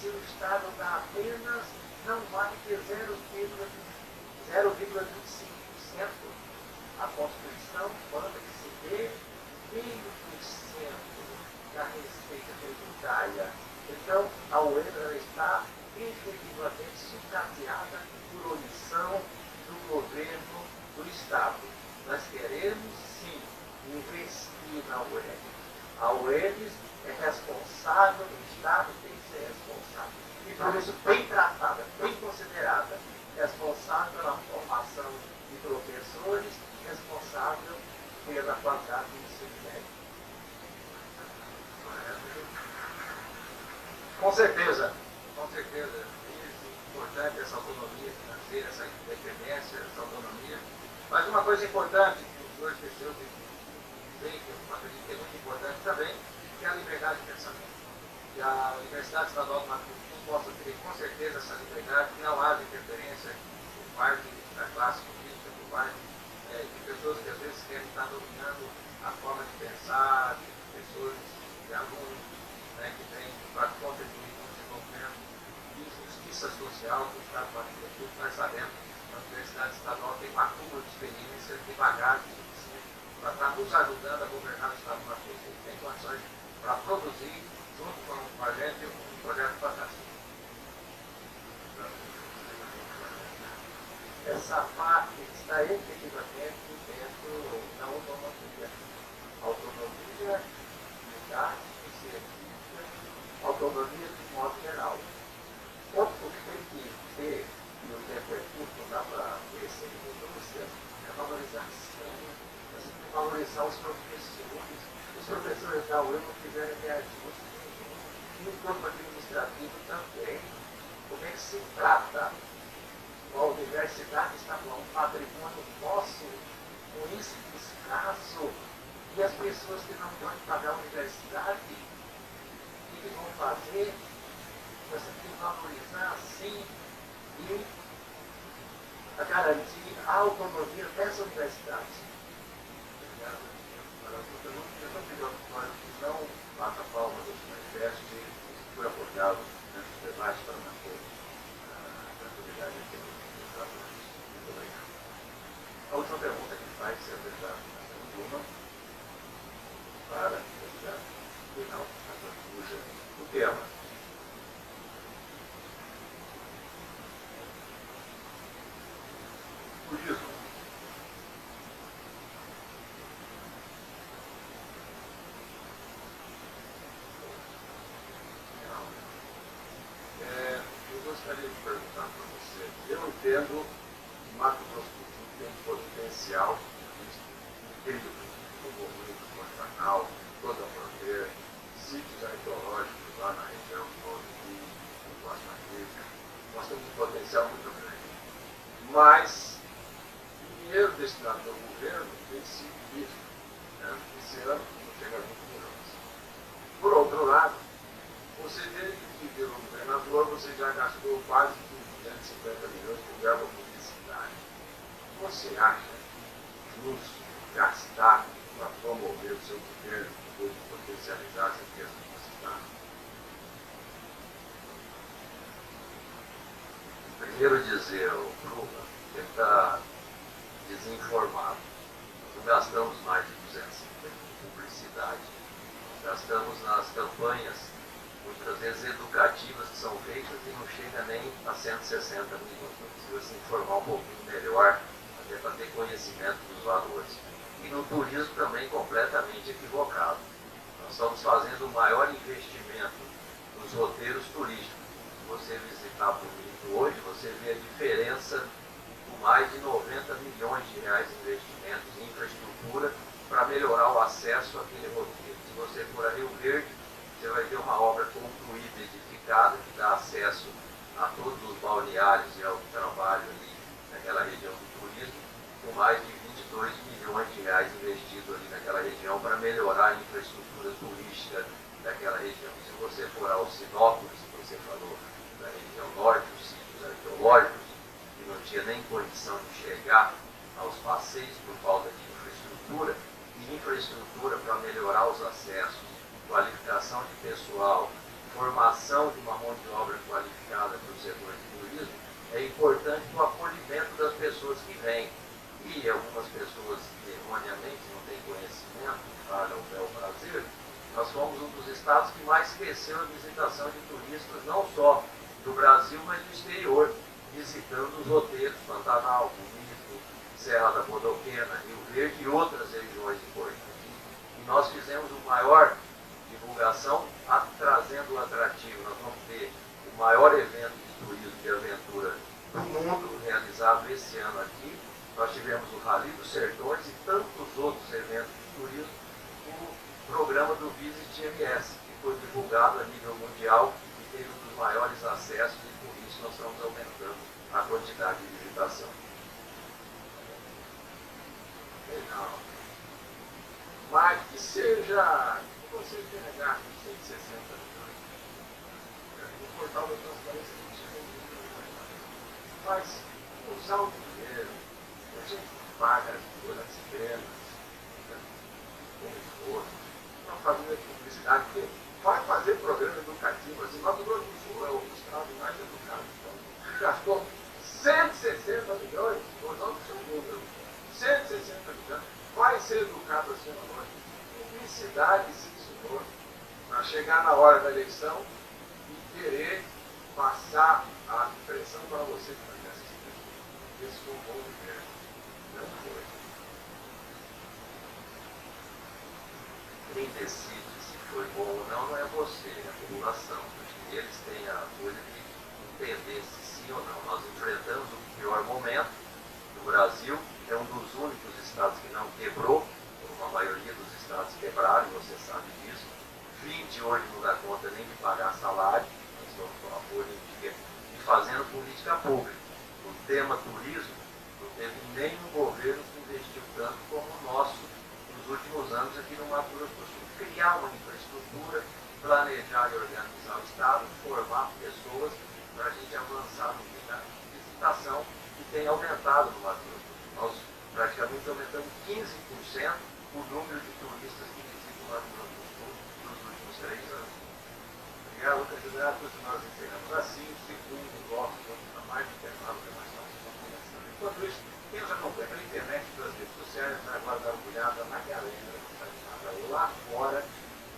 se o Estado dá apenas, não vale que zero vírgula vinte e cinco por cento. A Constituição manda que se dê meio por cento da receita tributária. Então, a U E M S está efetivamente sucateada por omissão do governo do Estado. Nós queremos, sim, investir na U E M S. A U E M S é responsável, o Estado tem que ser responsável. E por isso, bem tratada, bem considerada, responsável pela formação de professores, responsável pela qualidade do ensino médio. Com certeza, com certeza. É importante essa autonomia financeira, essa independência, essa autonomia. Mas uma coisa importante que os dois pessoas dizem, que eu acredito que é muito importante também, que é a liberdade de pensamento. Que a Universidade Estadual do Mato Grosso do Sul possa ter, com certeza, essa liberdade, que não haja interferência por parte da classe política, por parte é, de pessoas que às vezes querem estar dominando a forma de pensar, de pessoas, de alunos, né, que têm para contribuir com o desenvolvimento de justiça social do Estado do Mato Grosso do Sul. Nós sabemos que a Universidade Estadual tem uma curva de experiência, tem bagagem para estar nos ajudando a governar o Estado do Mato Grosso do Sul. Tem condições para produzir, junto com a gente, um projeto fantástico. Essa parte está efetivamente dentro da autonomia. Autonomia, unidade, científica, autonomia de modo geral. Outro que tem que ter, e o tempo é curto, dá para conhecer em minúcias, é valorização. Nós temos que valorizar os professores. Os professores da U E M não fizeram reajuste nenhum. E o corpo administrativo também. Como é que se trata? A Universidade Estadual, um patrimônio nosso, com esse descaso, e as pessoas que não podem pagar a universidade, o que vão fazer? Nós temos que valorizar, sim, e a garantir a autonomia dessa universidade. Obrigado. Eu estou pedindo para que não bata a palma desse manifesto que foi abordado nesse debate para manter a tranquilidade aqui. A última pergunta que faz se apresentar a turma para apresentar o Reinaldo Azambuja do tema. Turismo. É, eu gostaria de perguntar para você. Eu entendo que Mato Grosso do Sul tem potencial desde o Pronaf Pantanal, toda a fronteira, sítios arqueológicos lá na região do Norte do Costa Rica. Nós temos um potencial muito grande. Mas o dinheiro destinado ao governo tem sido visto. Né? Esse ano não chega a vinte milhões. Por outro lado, você desde que virou o governador, você já gastou quase duzentos e cinquenta milhões por verba publicidade. Você acha justo gastar para promover o seu governo ou potencializar as riquezas do Estado? Primeiro dizer ao Bruna que ele está desinformado. Não gastamos mais de duzentos e cinquenta em publicidade. Gastamos nas campanhas, muitas vezes educativas, que são feitas e não chega nem a cento e sessenta milhões. Precisa se informar um pouquinho melhor, até para ter conhecimento dos valores. E no turismo também completamente equivocado. Nós estamos fazendo o maior investimento nos roteiros turísticos. Você visitar bonito hoje, você vê a diferença com mais de noventa milhões de reais de investimentos em infraestrutura para melhorar o acesso àquele roteiro. Se você for a Rio Verde, você vai ver uma obra concluída, edificada, que dá acesso a todos os balneários e ao trabalho ali naquela região do turismo, com mais de vinte e dois milhões de reais investidos ali naquela região para melhorar a infraestrutura turística daquela região. Se você for ao Sinópolis, que você falou, da região norte, os sítios arqueológicos, que não tinha nem condição de chegar aos passeios por falta de infraestrutura, e infraestrutura para melhorar os acessos, qualificação de pessoal, formação de uma mão de obra qualificada para o setor de turismo, é importante o acolhimento das pessoas que vêm. E algumas pessoas que erroneamente não têm conhecimento, falham o bel prazer, nós fomos um dos estados que mais cresceu a visitação de turistas, não só do Brasil, mas do exterior, visitando os roteiros, Pantanal, Bonito, Serra da Bodoquena, Rio Verde e outras regiões importantes. E nós fizemos o maior divulgação, a, trazendo o atrativo. Nós vamos ter o maior evento de turismo de aventura do mundo, realizado esse ano aqui. Nós tivemos o Rally dos Sertões e tantos outros eventos de turismo, o programa do Visit M S, que foi divulgado a nível mundial e teve um dos maiores acessos, e por isso nós estamos aumentando a quantidade de visitação. Mas que seja... vocês carregar cento e sessenta milhões. O portal da transparência não tinha nenhum. Mas usar o dinheiro, a gente paga todas as penas, como for, para fazer publicidade, porque vai fazer programa educativo, assim, Mato Grosso do Sul é o estado mais educado. Então, gastou cento e sessenta milhões, por não do seu número, cento e sessenta milhões, vai ser educado assim agora. Publicidade se para chegar na hora da eleição e querer passar a impressão para você que está me assistindo. Esse foi um bom governo. Não foi. Quem decide se foi bom ou não não é você, é a população. Eles têm a coisa de entender se sim ou não. Nós enfrentamos o pior momento do Brasil, é um dos únicos estados que não quebrou, como a maioria dos estados quebraram, você sabe disso. Fim de hoje não dá conta nem de pagar salário, nós vamos falar hoje em dia, e fazendo política pública. O tema turismo, não teve nenhum governo que investiu tanto como o nosso nos últimos anos aqui no Mato Grosso do Sul. Criar uma infraestrutura, planejar e organizar o Estado, formar pessoas para a gente avançar no nível da visitação, que tem aumentado no Mato Grosso do Sul. Nós praticamente aumentamos quinze por cento o número de turistas que visitam o Mato Grosso do Sul. três anos. Obrigado, candidatos. Nós encerramos assim o segundo bloco, vamos para mais intervalo, que é mais fácil para começar. Enquanto isso, quem nos acompanha pela internet, pelas redes sociais, vai agora dar uma olhada na galera que está animada lá fora,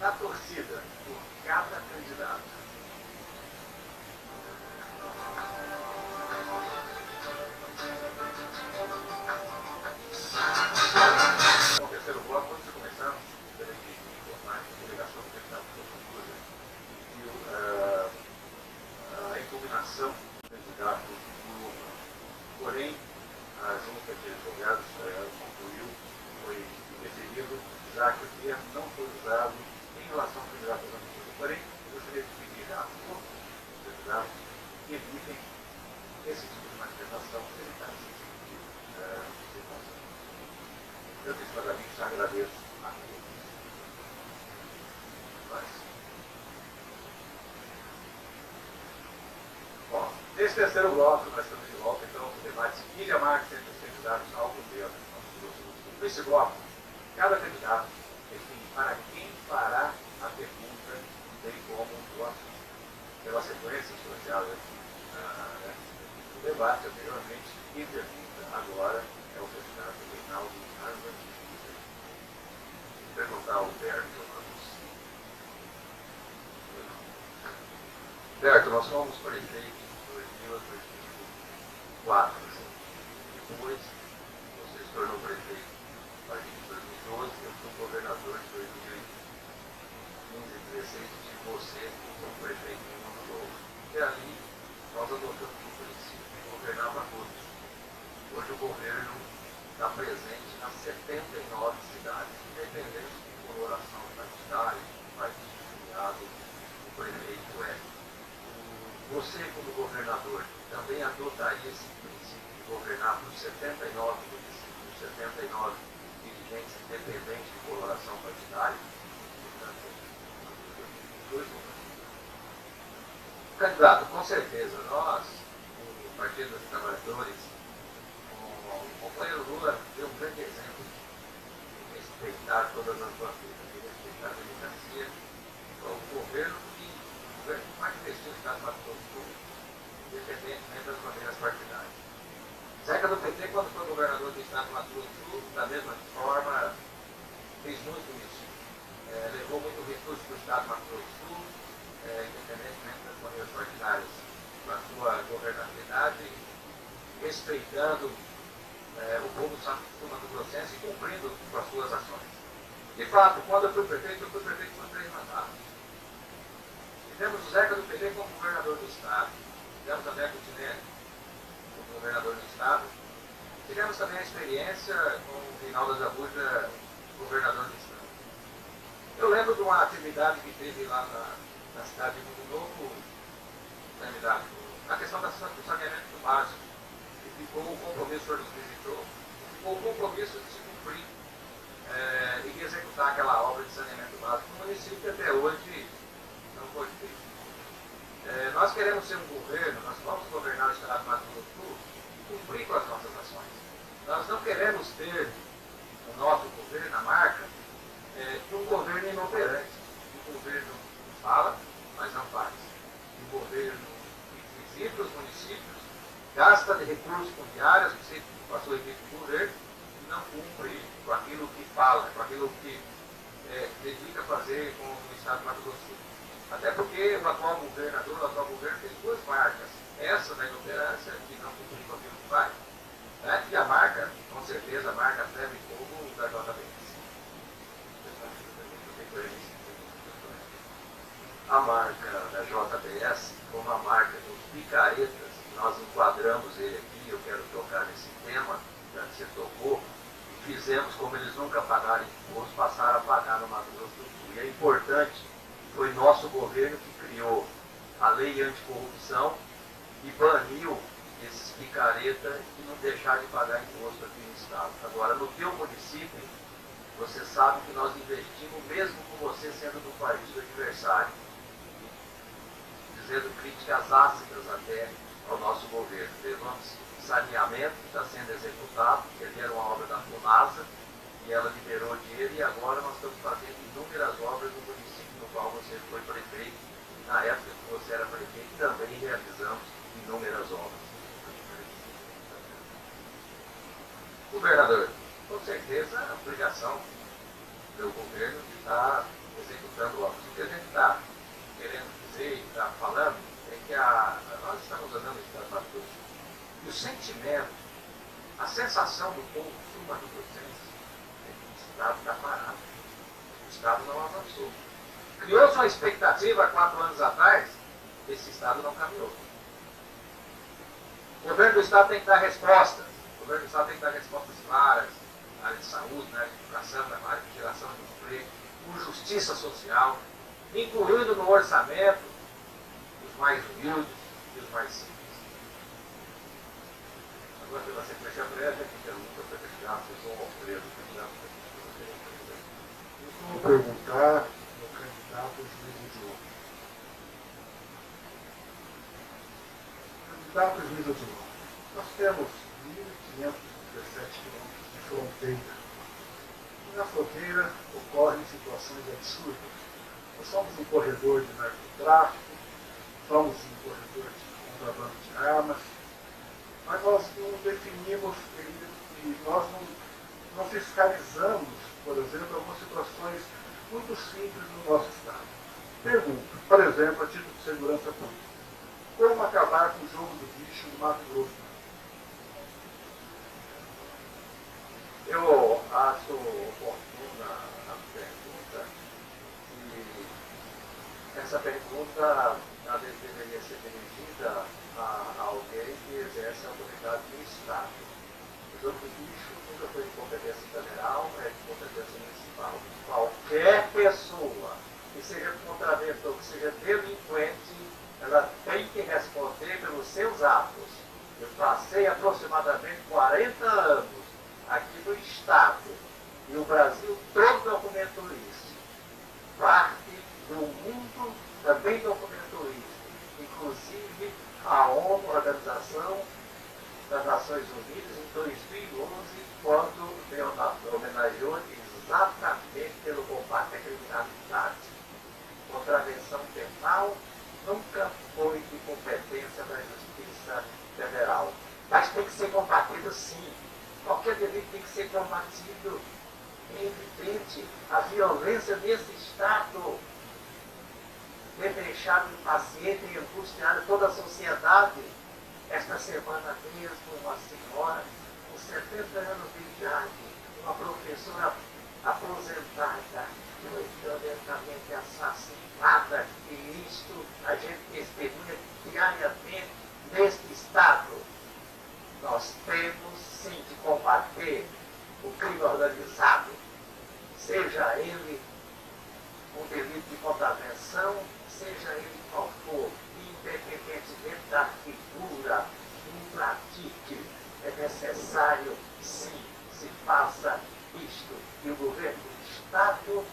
na torcida, por cada candidato. No terceiro bloco, antes de começar, do candidato do Lula. Porém, a junta de advogados concluiu, foi definido, já que o termo não foi usado em relação ao candidato da medida. Porém, eu gostaria de pedir a todos os candidatos que evitem esse tipo de manifestação, evitar esse tipo de manifestação. Eu, principalmente, agradeço a todos. Mas, bom, nesse terceiro bloco nós estamos de volta, então, com o debate Midiamax entre os candidatos ao governo do Mato Grosso do Sul. Nesse bloco, cada candidato define para quem fará a pergunta, bem como o assunto. Pela sequência sorteada uh, no debate anteriormente, quem pergunta agora é o candidato Reinaldo Azambuja. Vou perguntar ao Humberto Amaduzzi. Humberto, nós fomos prefeitos. dois mil a dois mil e quatro. Depois, você se tornou prefeito a partir de dois mil e doze, eu fui governador de dois mil e quinze e dois mil e dezesseis, e você foi prefeito de Mato Grosso. E ali, nós adotamos o princípio de governar para todos. Hoje o governo está presente nas setenta e nove cidades, independente de coloração partidária, partido filiado, o prefeito é. Você, como governador, também adotaria esse princípio de governar por setenta e nove municípios, setenta e nove dirigentes independentes de coloração partidária, candidato, com certeza, nós, o Partido dos Trabalhadores, o companheiro Lula deu um grande exemplo de respeitar todas as bandas, de respeitar a democracia, para o governo que o governo manifestou o Estado para todos os públicos, independentemente das bandeiras partidárias. Zeca do P T, quando foi governador do Estado do Mato Grosso do Sul, da mesma forma, fez muito isso. É, levou muito recurso para o Estado do Mato Grosso do Sul, é, independentemente das bandeiras partidárias, na sua governabilidade, respeitando é, o povo do Mato Grossense e cumprindo com as suas ações. De fato, quando eu fui prefeito, eu fui prefeito por três mandatos. Tivemos o Zeca do P T como governador do Estado, tivemos também o Tinelli como governador do Estado. Tivemos também a experiência com o Reinaldo Azambuja, governador do Estado. Eu lembro de uma atividade que teve lá na, na cidade de Mundo Novo, na, na questão da, do saneamento básico, que ficou o compromisso, o senhor nos visitou, ficou o compromisso de se cumprir é, e de executar aquela obra de saneamento básico no município, que até hoje não foi feito. É, nós queremos ser um governo, nós vamos governar o Estado do Mato Grosso do Sul e cumprir com as nossas ações. Nós não queremos ter o nosso governo, a marca, é, um governo inoperante, um governo que fala, mas não faz. Um governo que visita os municípios, gasta de recursos com diárias, você passou a equipe do governo, e não cumpre com aquilo que fala, com aquilo que é, dedica a fazer com o Estado do Mato Grosso do Sul. Até porque o atual governador, o atual governo tem duas marcas. Essa da inoperância, que não cumprir com aquilo que faz, né? E a marca, com certeza, a marca deve fogo da J B S. A marca da J B S, como a marca dos picaretas, nós enquadramos ele aqui, eu quero tocar nesse tema, já que você tocou, e fizemos como eles nunca pagaram imposto, passaram a pagar no Mato Grosso do Sul. E é importante. Foi nosso governo que criou a lei anticorrupção e baniu esses picaretas e não deixaram de pagar imposto aqui no Estado. Agora, no teu município, você sabe que nós investimos, mesmo com você sendo do país do adversário, dizendo críticas ácidas até ao nosso governo. Levamos saneamento que está sendo executado, que era uma obra da Funasa, e ela liberou dinheiro, e agora nós estamos fazendo inúmeras obras no município. Você foi prefeito, na época que você era prefeito, também realizamos inúmeras obras. Governador, com certeza a obrigação do governo de estar executando obras. O que a gente está querendo dizer e está falando é que a, nós estamos andando em Estado Mato Grosso. E o sentimento, a sensação do povo sul-mato-grossense é que o Estado está parado, o Estado não avançou. Criou-se uma expectativa há quatro anos atrás, esse Estado não caminhou. O governo do Estado tem que dar respostas. O governo do Estado tem que dar respostas claras na área de saúde, na área de educação, na área de geração de emprego, com justiça social, incluindo no orçamento os mais humildes e os mais simples. Agora, pela sequência breve, aqui pergunta para o candidato João Alfredo, eu vou perguntar. Candidato Juiz Odilon, nós temos mil quinhentos e dezessete quilômetros de fronteira. E na fronteira ocorrem situações absurdas. Nós somos um corredor de narcotráfico, somos um corredor de contrabando de armas, mas nós não definimos e nós não, não fiscalizamos, por exemplo, algumas situações muito simples no nosso Estado. Pergunto, por exemplo, a título de segurança pública, como acabar com o jogo do bicho no Mato Grosso? Eu acho oportuna a pergunta e essa pergunta ela deveria ser dirigida a alguém que exerce a autoridade do Estado. O jogo do bicho nunca foi de competência federal, é de competência municipal. Qualquer pessoa que seja contraventor, que seja delinquente, ela tem que responder pelos seus atos. Eu passei aproximadamente quarenta anos, aqui no Estado e no Brasil, todo documentou isso. Parte do mundo também documentou isso. Inclusive, a ONU, a Organização das Nações Unidas, em dois mil e onze, quando Leonardo homenageou exatamente pelo combate à criminalidade. Contravenção penal nunca foi de competência da Justiça Federal. Mas tem que ser combatido sim. Qualquer delito tem que ser combatido. É evidente, a violência nesse Estado tem deixado impaciente e angustiado toda a sociedade. Esta semana mesmo, uma senhora com setenta anos de idade, uma professora aposentada, que foi violentamente assassinada, e isto a gente testemunha diariamente neste Estado. Nós temos sim de combater o crime organizado, seja ele um delito de contravenção, seja ele qual for, independentemente da figura que pratique, é necessário sim se faça isto. E o governo do Estado,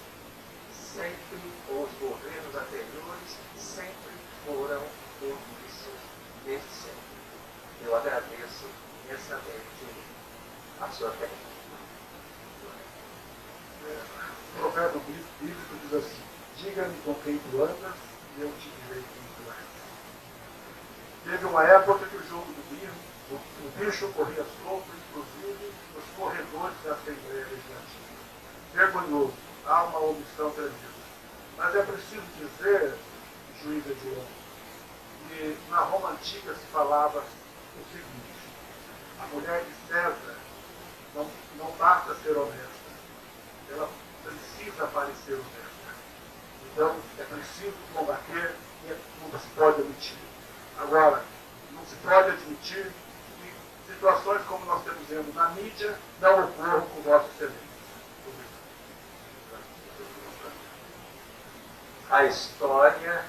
sempre, os governos anteriores, sempre foram omissos nesse sentido. Eu agradeço imensamente a sua pergunta. O provérbio bíblico diz assim: diga-me com quem tu andas e eu te direi quem tu és. Teve uma época que o jogo do bicho, o, o bicho corria solto, inclusive nos corredores da Assembleia Legislativa. Vergonhoso, há uma omissão tremenda. Mas é preciso dizer, Juiz Odilon, que na Roma Antiga se falava o seguinte: a mulher de César não, não basta ser honesta, ela precisa aparecer honesta. Então, é preciso combater e nunca se pode admitir. Agora, não se pode admitir que situações como nós estamos vendo na mídia não ocorram com Vossa Excelência. A história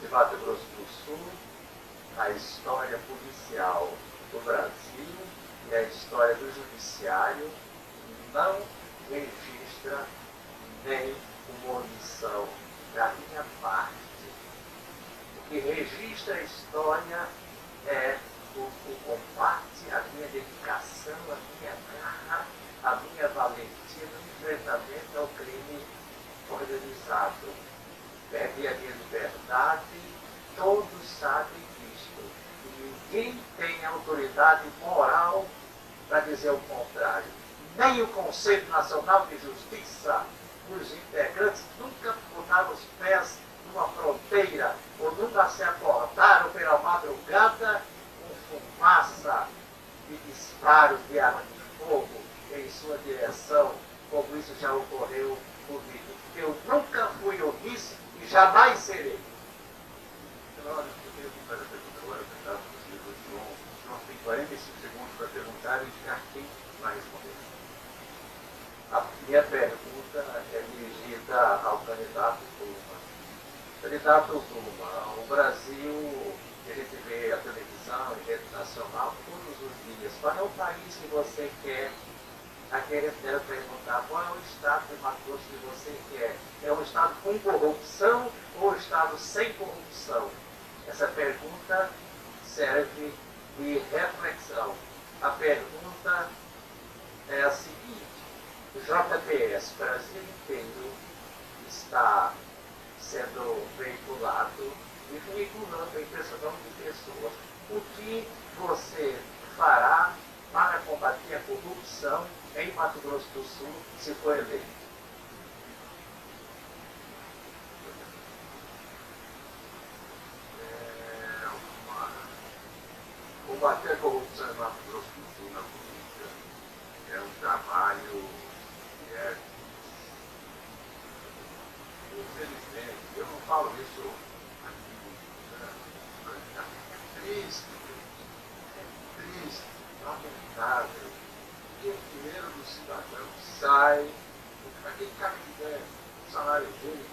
de Mato Grosso do Sul, a história policial do Brasil e a história do judiciário não registra nem uma omissão da minha parte. O que registra a história é o, o combate, a minha dedicação, a minha garra, a minha valentia no enfrentamento ao crime organizado. Perdi a minha liberdade, todos sabem disto. E ninguém tem autoridade moral para dizer o contrário. Nem o Conselho Nacional de Justiça, os integrantes nunca botaram os pés numa fronteira ou nunca se acordaram pela madrugada com fumaça e disparos de arma de fogo em sua direção, como isso já ocorreu comigo. Eu nunca fui omisso e jamais serei. Nós temos quarenta e cinco segundos para perguntar e ficar quem vai responder. A minha pergunta é dirigida ao candidato Lula. Candidato Lula, o Brasil, a gente vê a televisão, a rede nacional, todos os dias. Qual é o país que você quer? A querida deve perguntar qual é o estado de Mato Grosso que você quer. É um estado com corrupção ou um estado sem corrupção? Essa pergunta serve de reflexão. A pergunta é a seguinte: o J B S Brasil inteiro está sendo veiculado e veiculando a impressão de pessoas. O que você fará para combater a corrupção em Mato Grosso do Sul se for eleito? É uma... Combater a corrupção em Mato Grosso do Sul na política é um trabalho. Infelizmente, eu não falo isso aqui, é triste, é triste, lamentável, que o dinheiro do cidadão sai, para quem cabe ideia, o salário dele,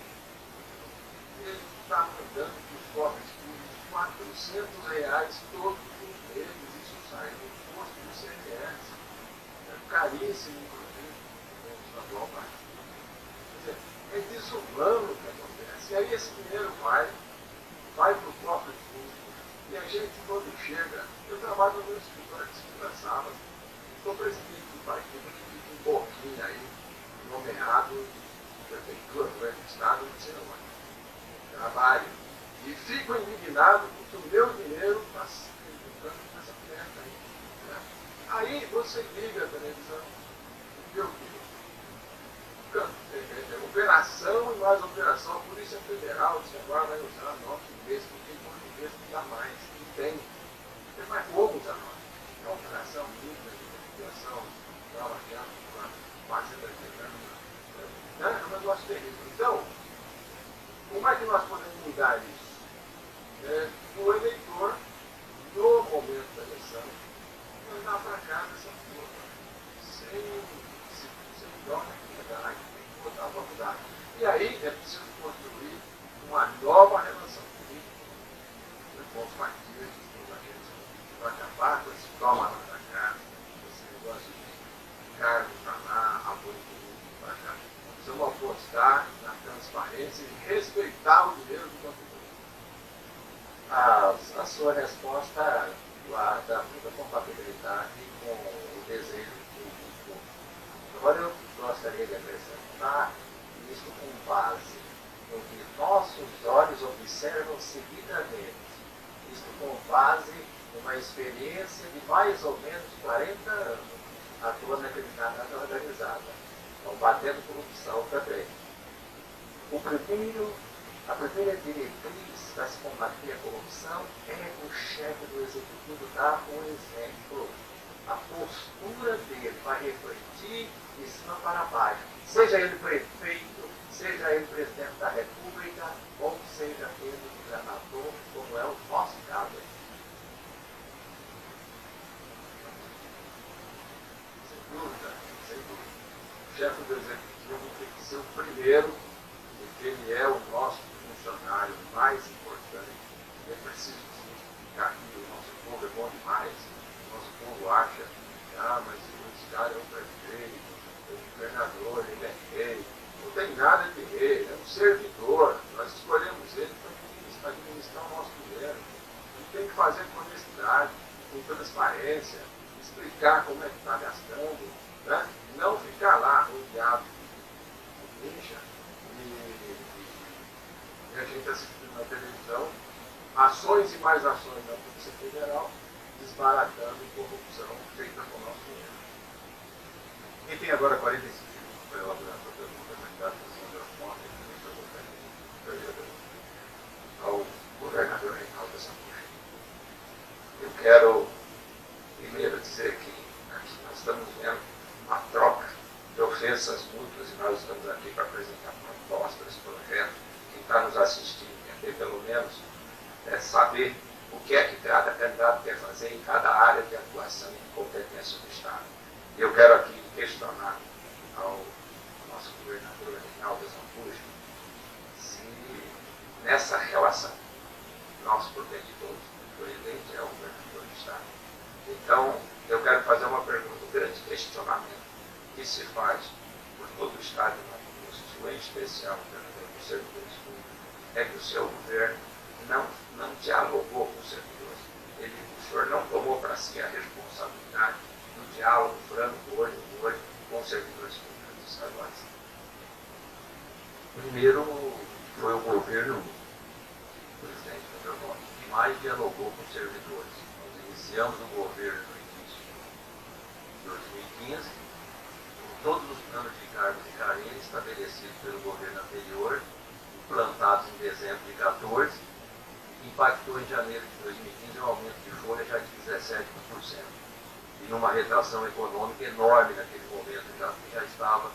ele está mandando para os pobres públicos quatrocentos reais todos os meses, isso sai do imposto do I C M S. caríssimo, inclusive, no estadual partido. Quer dizer, é desumano o que acontece. E aí esse dinheiro vai, vai para o cofre público, e a gente quando chega, eu trabalho no escritório de segunda sala, sou presidente do partido que fica em Boquinha aí, nomeado de prefeitura, governo do estado, não sei onde. Trabalho. E fico indignado porque o meu dinheiro está se tributando com essa oferta aí. Né? Aí você liga a televisão, meu Deus, é, é, é, operação e mais operação, a Polícia Federal, você agora vai usar nove vezes, porque nove vezes não dá mais, não tem. Tem mais como usar nove. É uma operação linda, é uma operação trabalhada, uma fazenda de né? É um negócio terrível. Então, como é que nós podemos mudar isso? É, o eleitor, no momento da eleição, mandar para casa essa forma, sem, sem, sem dó, que tem que botar para mudar. E aí é preciso construir uma nova relação política com os partidos, com a gente, para acabar com esse toma lá para cá, esse negócio de cargo para lá, apoio político para cá. Precisamos apostar na transparência e respeitar o dinheiro do contribuinte. A, a sua resposta guarda muita compatibilidade com o desejo público. Agora eu gostaria de acrescentar isso com base no que nossos olhos observam seguidamente. Isso com base numa experiência de mais ou menos quarenta anos atuando na criminalidade organizada, combatendo corrupção também. O primeiro A primeira diretriz para se combater a corrupção é o chefe do executivo dar um exemplo. A postura dele vai refletir de cima para baixo. Seja ele prefeito, seja ele presidente da república, ou seja ele governador, como é o nosso caso. Sem dúvida, sem dúvida. O chefe do executivo tem que ser o primeiro, porque ele é o nosso funcionário mais importante, é preciso justificar que o nosso povo é bom demais, o nosso povo acha, ah, mas esse cara é um prefeito, é um governador, ele é rei, não tem nada de rei, é um servidor, nós escolhemos ele para administrar o nosso dinheiro, ele tem que fazer com honestidade, com transparência, explicar como é que está gastando, né? Não ficar lá rodeado de bicha, e a gente assistindo na televisão, ações e mais ações da Polícia Federal, desbaratando corrupção feita com o nosso dinheiro. Quem tem agora quarenta e cinco segundos para elaborar a pergunta, candidata a senhora Fonte, que ao governador Reinaldo Azambuja. Eu quero primeiro dizer que aqui nós estamos vendo uma troca de ofensas mútuas e nós estamos aqui para apresentar propostas, projetos. Para nos assistir, até pelo menos é, saber o que é que cada candidato quer fazer em cada área de atuação e competência do Estado. E eu quero aqui questionar ao, ao nosso governador Reinaldo Azambuja se nessa relação nosso protector do eleito é o governador do Estado. Então, eu quero fazer uma pergunta, um grande questionamento que se faz por todo o Estado do Mato Grosso do Sul, em especial pelos servidores. É que o seu governo não, não dialogou com os servidores. Ele, o senhor não tomou para si a responsabilidade do diálogo franco, olho no olho, com os servidores públicos estaduais. Primeiro, foi o governo, o presidente João Alfredo, que mais dialogou com os servidores. Nós iniciamos o governo no início de dois mil e quinze, com todos os planos de cargos e carreiras estabelecidos pelo governo anterior, plantados em dezembro de dois mil e quatorze, impactou em janeiro de dois mil e quinze um aumento de folha já de dezessete por cento. E numa retração econômica enorme naquele momento, já, já estava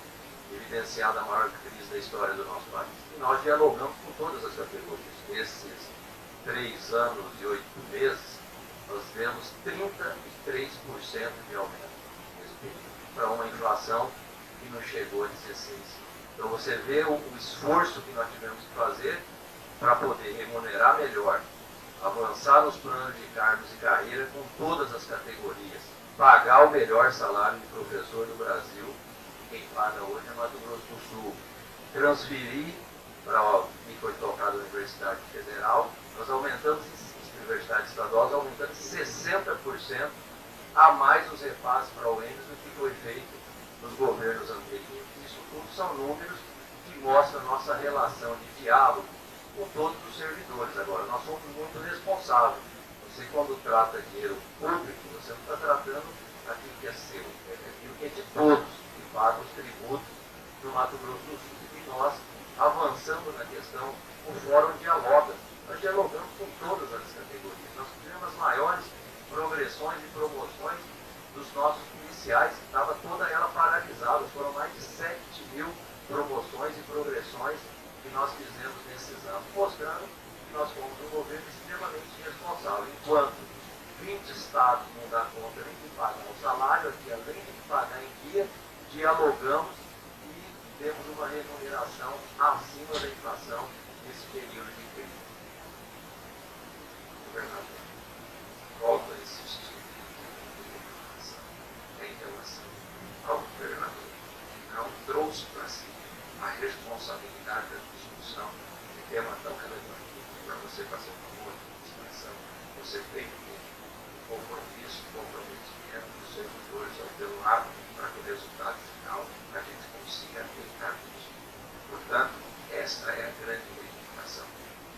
evidenciada a maior crise da história do nosso país. E nós dialogamos com todas as categorias. Nesses três anos e oito meses, nós tivemos trinta e três por cento de aumento para uma inflação que nos chegou a dezesseis por cento. Para você ver o esforço que nós tivemos que fazer para poder remunerar melhor, avançar nos planos de cargos e carreira com todas as categorias, pagar o melhor salário de professor do Brasil, quem paga hoje é Mato Grosso do Sul. Transferir para o que foi tocado na Universidade Federal, nós aumentamos, as universidades estaduais aumentando sessenta por cento a mais os repasses para o U E M S do que foi feito nos governos anteriores. Isso tudo são números que mostram a nossa relação de diálogo com todos os servidores. Agora, nós somos muito responsáveis. Você, quando trata dinheiro público, você não está tratando aquilo que é seu, é aquilo que é de todos, que pagam os tributos do Mato Grosso do Sul. E nós avançamos na questão, o Fórum dialoga. Nós dialogamos com todas as categorias. Nós tivemos as maiores progressões e promoções dos nossos policiais, que estava toda ela paralisada. Foram mais de sete mil promoções e progressões que nós fizemos nesses anos, mostrando que nós fomos um governo extremamente responsável. Enquanto vinte estados não dá conta nem de pagar o salário, aqui além de pagar em dia, dialogamos e temos uma remuneração acima da inflação nesse período de crise. Governador, volto a insistir em relação ao governador, que não trouxe para si a responsabilidade da discussão de tema tão relevante. Para você fazer um favor de discussão, você tem que ter um compromisso, um comprometimento dos servidores ao teu lado para que o resultado final a gente consiga aplicar isso. Portanto, esta é a grande reivindicação.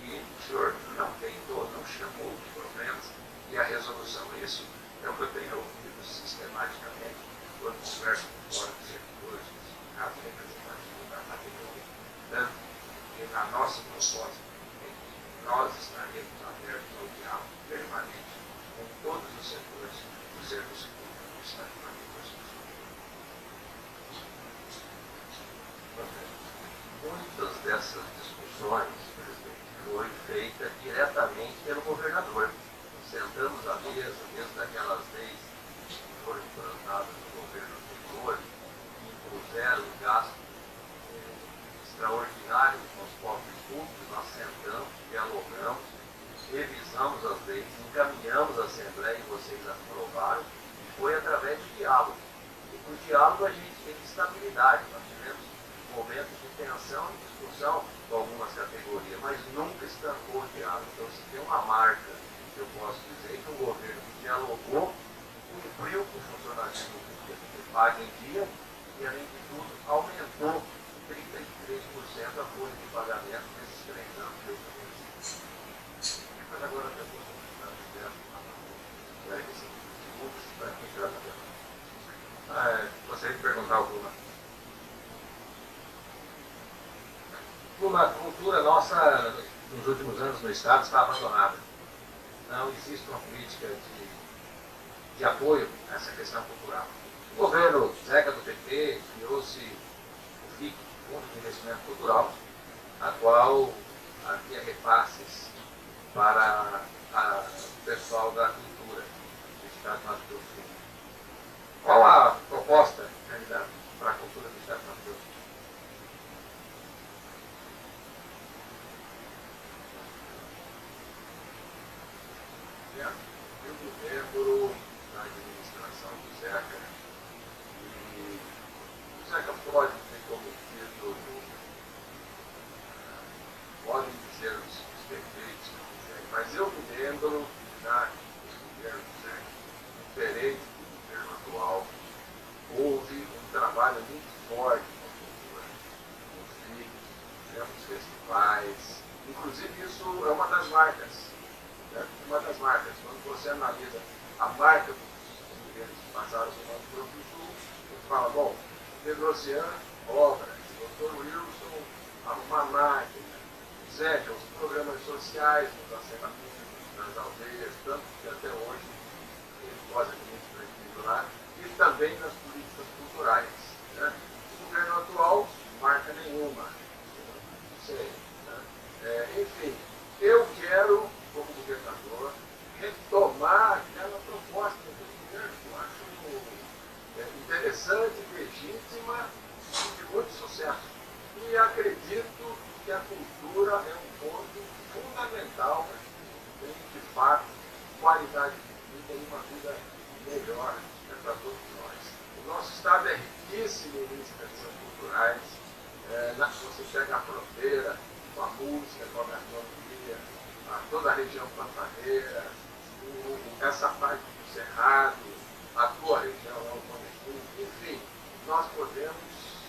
E o senhor não tem dor, não chamou de problemas, e a resolução disso é o que eu tenho ouvido sistematicamente quando converso com fora dos servidores, no caso representativo da categoria. Tanto que na nossa proposta, nós estaremos abertos ao diálogo permanente com todos os setores do serviço público do Estado de Mato Grosso do Sul. Muitas dessas discussões, presidente, foram feitas diretamente pelo governador. Sentamos à mesa, dentro daquelas leis que foram implantadas no governo anterior, que impuseram o gasto eh, extraordinário com os pobres públicos, nós sentamos, dialogamos, revisamos as leis, encaminhamos a Assembleia e vocês aprovaram, e foi através de diálogo. E com o diálogo a gente teve estabilidade, nós tivemos momentos de tensão e discussão com algumas categorias, mas nunca estancou o diálogo. Então se tem uma marca que eu posso dizer que o governo que dialogou, cumpriu com o funcionamento que paga em dia e, além de tudo, aumentou trinta e três por cento a folha de pagamento nesses três anos que eu comecei. Mas agora eu estou com o para quem gostaria de perguntar ao Lula. Lula, a cultura nossa nos últimos anos no Estado está abandonada. Não existe uma política de, de apoio a essa questão cultural. O governo Zeca do P T criou-se Fundo de Investimento Cultural, a qual havia repasses para o pessoal da cultura do Estado de Mato Grosso. Qual a proposta, candidato, para a cultura do Estado de Mato Grosso? Eu me lembro da administração do Zeca, e o Zeca pode ter como podem dizer os, os defeitos que quiserem, mas eu me lembro da governo Zé, diferente do governo atual, houve um trabalho muito forte na cultura, com filhos, fizemos festivais, inclusive isso é uma das marcas, né? Uma das marcas, quando você analisa a marca dos governos que passaram no Mato Grosso do Sul, você fala, bom, Pedro Oceano, obras, doutor Wilson, arruma máquina, Zeca, os programas sociais, os assentamentos das aldeias, tanto que até hoje ele pode administrar lá, e também nas políticas culturais. Né? O governo atual, marca nenhuma. Não sei. Né? É, enfim, eu quero, como governador, retomar aquela proposta do governo que eu acho interessante, legítima e de muito sucesso. E acredito que a cultura é um ponto fundamental para que tenha, de fato, qualidade de vida e uma vida melhor, né? para todos nós. O nosso estado é riquíssimo em expressões culturais, é, na, você pega a fronteira, com a música, com a gastronomia, a toda a região pantaneira, essa parte do Cerrado, a tua região, o enfim, nós podemos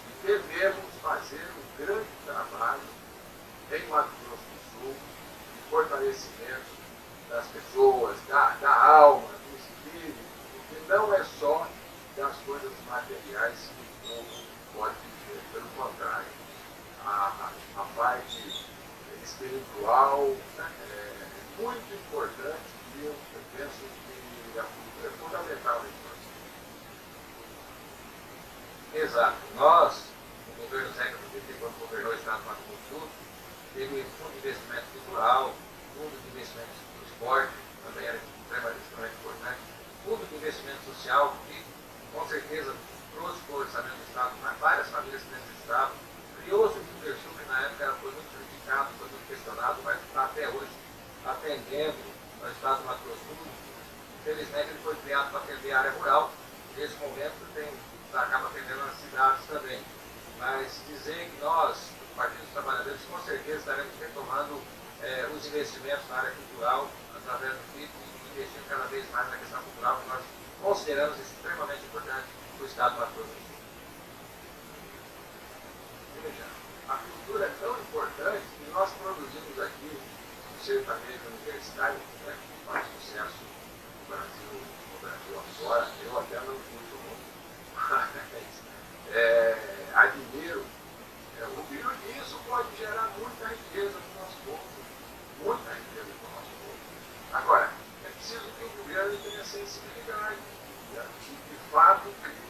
e devemos fazer um grande trabalho em Mato Grosso do Sul, de fortalecimento das pessoas, da, da alma, do espírito, porque não é só das coisas materiais que o povo pode viver, pelo contrário, a, a, a parte espiritual, né, é muito importante e eu penso que a cultura é fundamental em nós. Exato. Nós, o governo Zé P T, quando governou o estado do Mato Grosso do Sul, teve um fundo de investimento cultural, fundo de investimento também era extremamente importante, fundo de investimento social, que com certeza trouxe para o orçamento do Estado para várias famílias que necessitavam, criou-se o Fundersul, que na época foi muito criticado, foi muito questionado, mas está até hoje atendendo ao Estado do Mato Grosso do Sul. Infelizmente ele foi criado para atender a área rural, nesse momento tem, acaba atendendo as cidades também. Mas dizer que nós, o Partido dos Trabalhadores, com certeza estaremos retomando é, os investimentos na área cultural, através do F I P, investindo cada vez mais na questão cultural, que nós consideramos extremamente importante para o Estado do Mato Grosso do Sul. Veja, a cultura é tão importante que nós produzimos aqui um sertanejo universitário, né, que faz sucesso no Brasil, no Brasil afora. Eu até não curto muito, mas é, admiro. É, o vírus disso pode gerar muita riqueza para o nosso povo, muita riqueza para o nosso povo. Agora, é preciso que o governo tenha sensibilidade, né? De fato, políticas,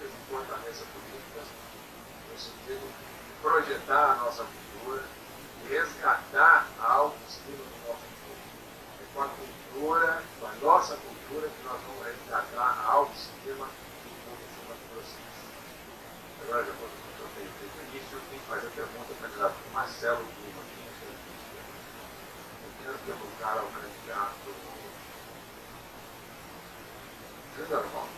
de fortaleza política, no sentido de projetar a nossa cultura e resgatar a autoestima do nosso povo. É com a cultura, com a nossa cultura, que nós vamos resgatar a autoestima do povo de Mato Grosso. Agora, já vou no início, eu tenho que fazer a pergunta para o candidato Marcelo Lula. Quero perguntar ao candidato Júnior Mochi.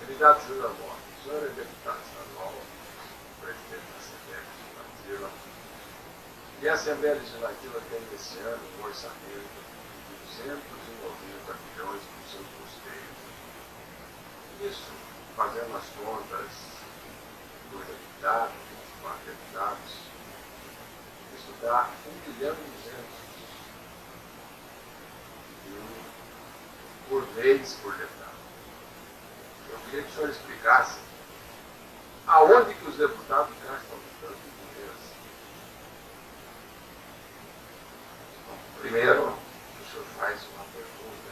Candidato Júnior Mochi, o senhor é deputado estadual, presidente da Assembleia Legislativa, e a Assembleia Legislativa tem esse ano um orçamento de duzentos e noventa milhões do seu custeio. Isso, fazendo as contas, dois deputados, quatro deputados, isso dá um milhão e duzentos mil por mês por deputado. Eu queria que o senhor explicasse aonde que os deputados gastam tanto dinheiro assim. Primeiro, o senhor faz uma pergunta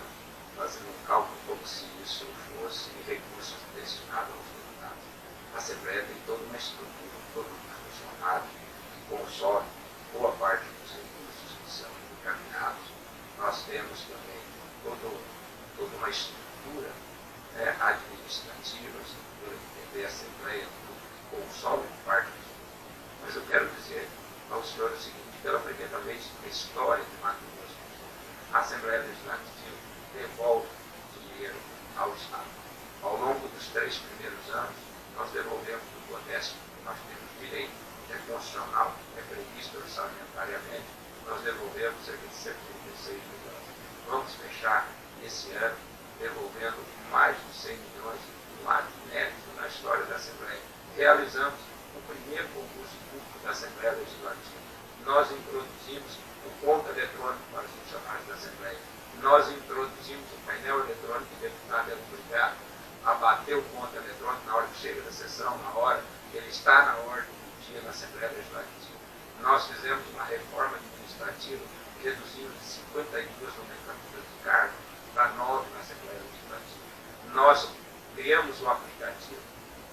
fazendo um cálculo como se isso fosse recursos destinados aos deputados. A Assembleia tem toda uma estrutura, todo um funcionário que consome boa parte dos recursos que são encaminhados. Nós temos também todo, toda uma estrutura, né, administrativa, estrutura que tem a Assembleia, que consome parte dos recursos. Mas eu quero dizer ao senhor o seguinte: pela primeira vez na história de Mato Grosso, a Assembleia Legislativa devolve dinheiro ao Estado. Ao longo dos três primeiros anos, nós devolvemos o décimo que nós temos direito, é constitucional, é previsto orçamentariamente, nós devolvemos cerca de setenta e seis milhões. Vamos fechar esse ano devolvendo mais de cem milhões, um ato inédito na história da Assembleia. Realizamos o primeiro concurso público da Assembleia Legislativa. Nós introduzimos o ponto eletrônico para os funcionários da Assembleia. Nós introduzimos o painel eletrônico que o deputado é obrigado a bater o ponto eletrônico na hora que chega da sessão, na hora que ele está na ordem do dia na Assembleia Legislativa. Nós fizemos uma reforma administrativa, reduzindo de cinquenta e duas nomenclaturas de cargo para nove na Assembleia Legislativa. Nós criamos o aplicativo,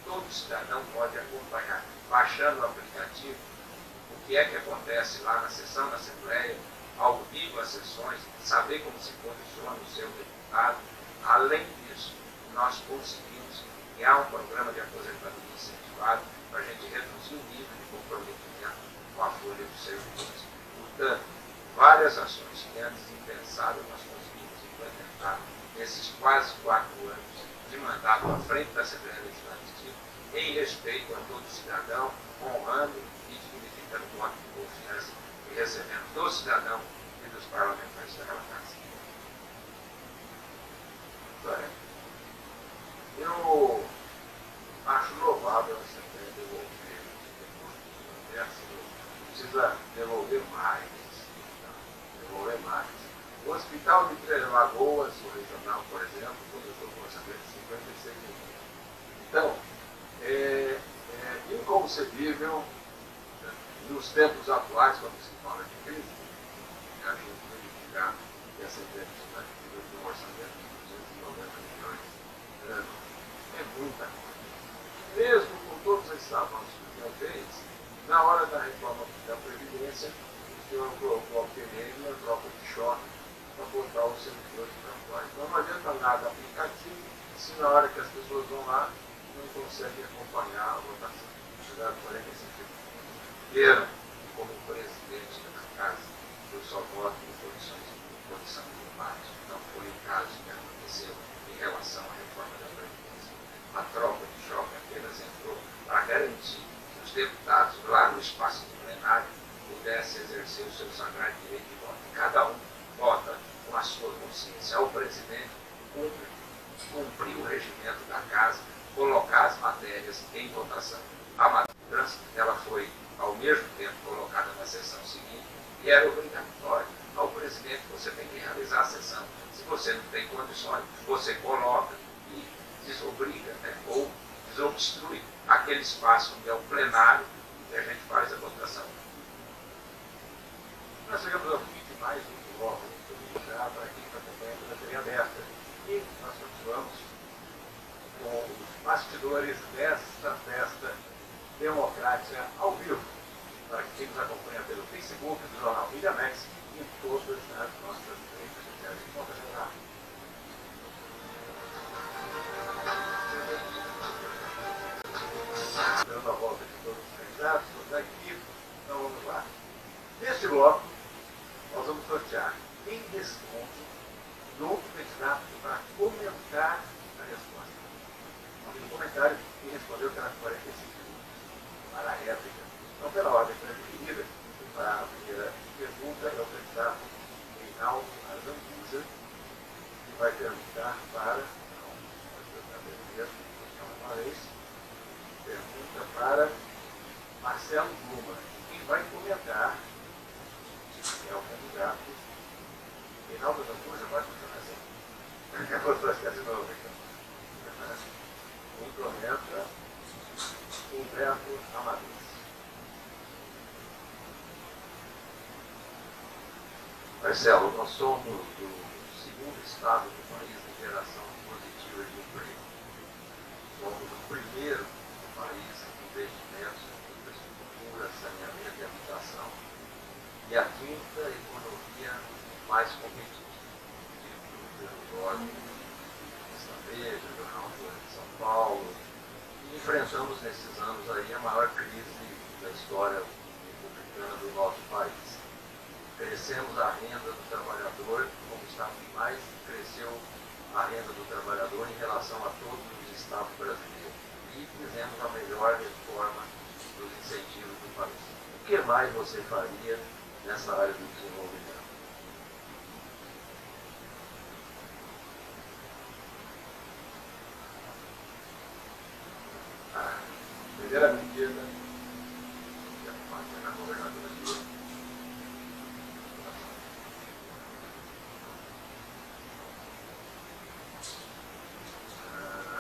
todo cidadão pode acompanhar, baixando o aplicativo, o que é que acontece lá na sessão da Assembleia, ao vivo as sessões, saber como se posiciona o seu deputado. Além disso, nós conseguimos criar um programa de aposentadoria incentivado para a gente reduzir o nível de comprometimento com a folha dos servidores. O Portanto, várias ações que antes impensáveis nós conseguimos implementar nesses quase quatro anos de mandato à frente da Assembleia Legislativa, em respeito a todo cidadão, honrando e dignificando o voto de confiança e recebendo do cidadão e dos parlamentares da casa. Agora, eu acho louvável a Assembleia devolver, depois de conversa, precisa devolver mais, devolver mais. O Hospital de Três Lagoas, o regional, por exemplo, começou com orçamento de cinquenta e seis milhões. Então, é, é inconcebível, nos tempos atuais, quando se fala de crise, a gente verificar que a Assembleia Legislativa tem um orçamento de duzentos e noventa milhões por ano. É muita coisa. Mesmo com todos esses avanços que eu fiz, na hora da reforma da Previdência, o senhor colocou uma troca de choque para botar os servidores para fora. Então não adianta nada aplicativo se na hora que as pessoas vão lá não conseguem acompanhar a votação. Chegaram a quarenta e cinco. Como presidente da casa, eu só voto em condições de condição de debate. Não foi o caso que aconteceu em relação à reforma da Previdência. A troca de choque apenas entrou para garantir deputados lá no espaço do plenário pudessem exercer o seu sagrado direito de voto. Cada um vota com a sua consciência. O presidente cumpre, cumprir o regimento da casa, colocar as matérias em votação. A matéria, ela foi ao mesmo tempo colocada na sessão seguinte e era obrigatório ao presidente. Você tem que realizar a sessão. Se você não tem condições, você coloca e desobriga, né, ou desobstrui aquele espaço onde é o plenário e a gente faz a votação. Nós chegamos ao fim de mais um bloco já para quem está acompanhando da T V aberta. E nós continuamos com os bastidores desta festa democrática ao vivo. Para quem nos acompanha pelo Facebook do jornal Midiamax e em todas as nossas redes sociais. Volta já. Dando a volta de todos os candidatos, todos aqui, então vamos lá. Neste bloco, nós vamos sortear quem responde no candidato para comentar a resposta. No comentário, quem respondeu terá quarenta e cinco segundos para a réplica. Então, pela ordem predefinida, para a primeira pergunta é o candidato Reinaldo Azambuja, que vai perguntar para, não, vai perguntar pelo mesmo, então, uma vez, pergunta para Marcelo Lula. Quem vai comentar é o candidato Reinaldo Azambuja. Vai funcionar assim. Eu vou trazer de novo aqui. Quem comenta Humberto Amaduzzi. Marcelo, nós somos do segundo estado do país em geração positiva de emprego. Somos o primeiro país, investimentos, infraestrutura, saneamento e habitação, e a quinta economia mais competitiva, de óleo, cerveja, jornal de São Paulo, e enfrentamos nesses anos aí a maior crise da história republicana do nosso país. Crescemos a renda do trabalhador, como o estado que mais cresceu a renda do trabalhador em relação a todos os estados brasileiros. E fizemos a melhor reforma dos incentivos do país. O que mais você faria nessa área do desenvolvimento? A primeira medida que a parte da governadora de hoje.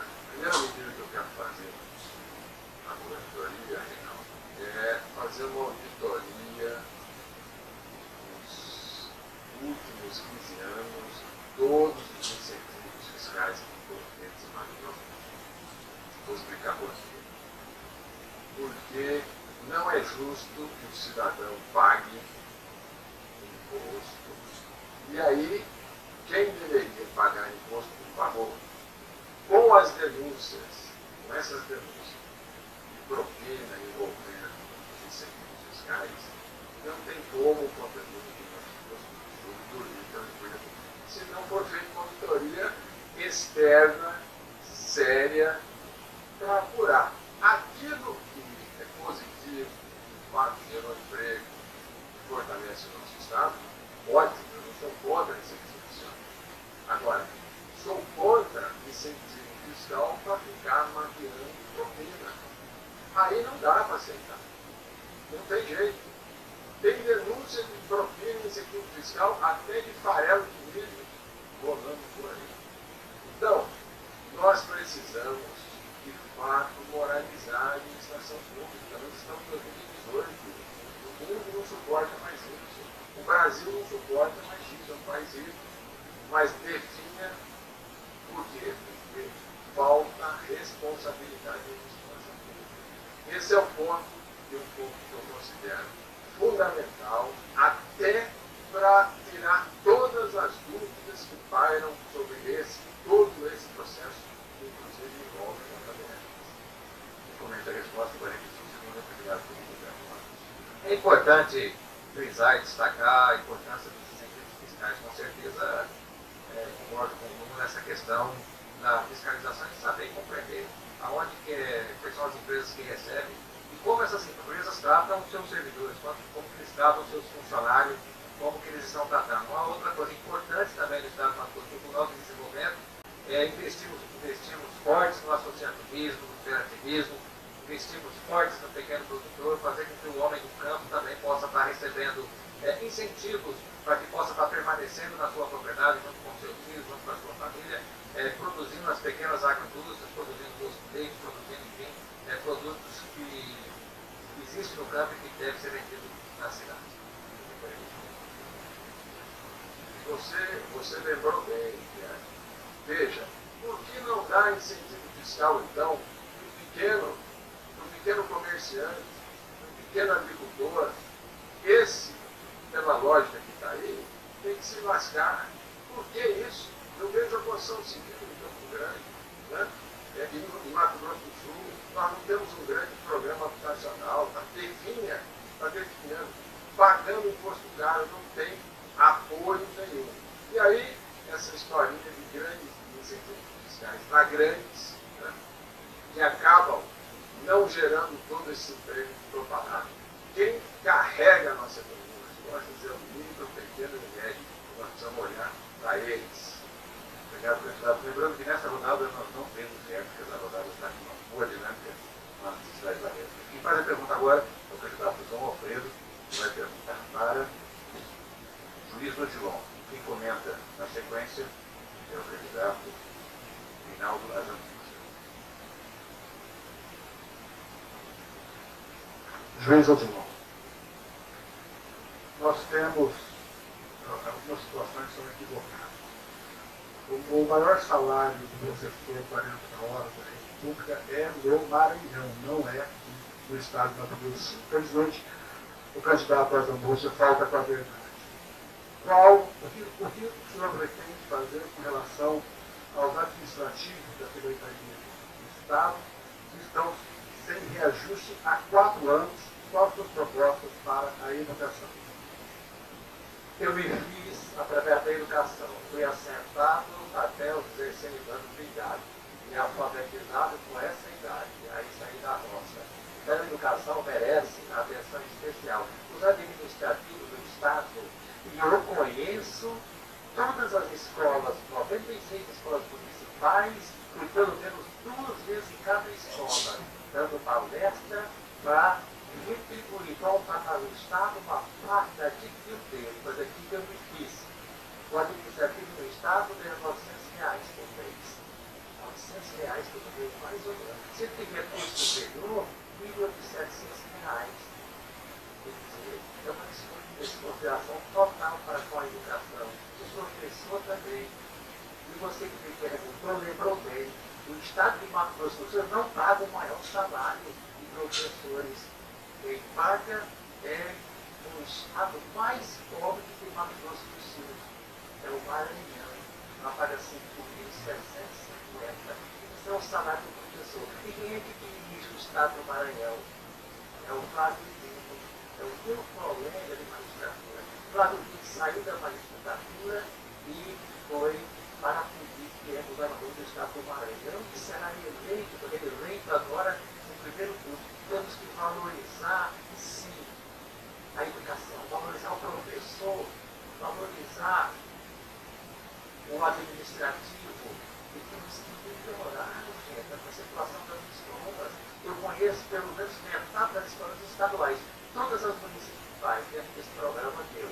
A primeira medida que eu quero fazer na governadoria, é fazer uma auditoria nos últimos quinze anos, todos os incentivos fiscais que foram feitos em Mato Grosso do Sul. Vou explicar por quê. Porque não é justo que o cidadão pague imposto. E aí, quem deveria pagar imposto não pagou. Com as denúncias, com essas denúncias de propina envolvendo os incentivos fiscais, não tem como o contribuinte jurídico, se não for feita uma auditoria externa, séria, para apurar aquilo que é positivo, que faz o emprego, que fortalece o nosso Estado. Ótimo, eu não sou contra esse incentivo. Agora, sou contra incentivo fiscal para ficar maquiando propina. Aí não dá para aceitar. Não tem jeito. Tem denúncia de propina e incentivo fiscal até de farelo de milho rolando por aí. Então, nós precisamos, de fato, moralizar a administração pública. Nós estamos em dois mil e dezoito. O mundo não suporta mais isso. O Brasil não suporta mais isso. É um país rico, mas definha por quê? Porque falta responsabilidade da administração pública. Esse é o ponto que eu, que eu considero fundamental, até para tirar todas as dúvidas que pairam sobre esse, todo esse processo, que inclusive envolve a J B S. E comenta a resposta quarenta e cinco, é importante frisar e destacar a importância dos incentivos fiscais. Com certeza, é, concordo com o Nuno nessa questão da fiscalização, de saber e compreender aonde que é, quais são as empresas que recebem, como essas empresas tratam os seus servidores, como eles tratam os seus funcionários, como que eles estão tratando. Uma outra coisa importante também do Estado de Mato Grosso do Sul, nosso desenvolvimento, é investimos, investimos fortes no associativismo, no cooperativismo, investimos fortes no pequeno produtor, fazer com que o homem do campo também possa estar recebendo é, incentivos para que possa estar permanecendo na sua propriedade, junto com seus filhos, junto com a sua família, é, produzindo as pequenas agroindústrias, produzindo doce de leite, produzindo, enfim, é, produtos que existe no campo e que deve ser vendido na cidade. Você, você lembrou bem, né? Veja, por que não dá incentivo fiscal, então, para o pequeno, para o pequeno comerciante, para o pequeno agricultor? Esse, pela lógica que está aí, tem que se lascar. Por que isso? Eu vejo a posição seguinte em Campo Grande, né? É, em Mato Grosso do Sul, nós não temos um grande programa habitacional, está definha, está definhando, pagando imposto caro, não tem apoio nenhum. E aí, essa historinha de grandes incentivos fiscais para grandes, né, que acabam não gerando todo esse emprego propagado. Quem carrega a nossa economia, nós dizemos o micro, pequeno e médio, nós precisamos olhar para eles. Obrigado, candidato. Lembrando que nessa rodada nós não temos réplicas, a rodada está aqui uma boa dinâmica nas cidades da rede. Quem faz a pergunta agora é o candidato João Alfredo, que vai perguntar para Juiz Odilon. Quem comenta na sequência é o candidato Reinaldo Azambuja. Juiz Odilon. Nós temos algumas situações que são equivocadas. O maior salário do professor quarenta horas da rede pública é no Maranhão, não é no estado da Mato Grosso do Sul. Infelizmente, o candidato Azambuja falta com a verdade. Qual, o que, o que o senhor pretende fazer com relação aos administrativos da Secretaria do Estado que estão sem reajuste há quatro anos? Quais suas propostas para a educação? Eu me fiz através da educação. Fui assentado até os dezesseis anos de idade. E alfabetizado com essa idade. Aí saí da roça. Então a educação merece atenção especial. Os administrativos do Estado, e eu conheço todas as escolas, noventa e seis escolas municipais, e pelo menos duas vezes em cada escola, dando palestra para retribuição para o Estado uma parte daquilo dele, mas aqui eu me fiz. O administrativo do Estado ganha novecentos reais por mês. novecentos reais por mês, mais ou menos. Se tem recurso superior, mil e setecentos reais. Quer dizer, é uma desconsideração total para com a educação. O professor também. E você que me perguntou, lembrou bem. O Estado de Mato Grosso do Sul não paga o maior salário de professores. Quem paga é o estado mais pobre que tem Mato Grosso do Sul. É o Maranhão. Ela paga cinco mil setecentos e cinquenta. Isso é o salário do professor. E quem é que dirige o estado do Maranhão? É o Flávio Dino. É Então, tem uma longa legislatura. Claro que saiu da magistratura e foi para a política, que é governador do estado do Maranhão, que será eleito, porque ele eleito agora no primeiro turno. Temos que valorizar, sim, a educação, valorizar o professor, valorizar o administrativo, e temos que melhorar a situação das escolas. Eu conheço pelo menos metade das escolas estaduais, todas as municipais dentro desse programa deu.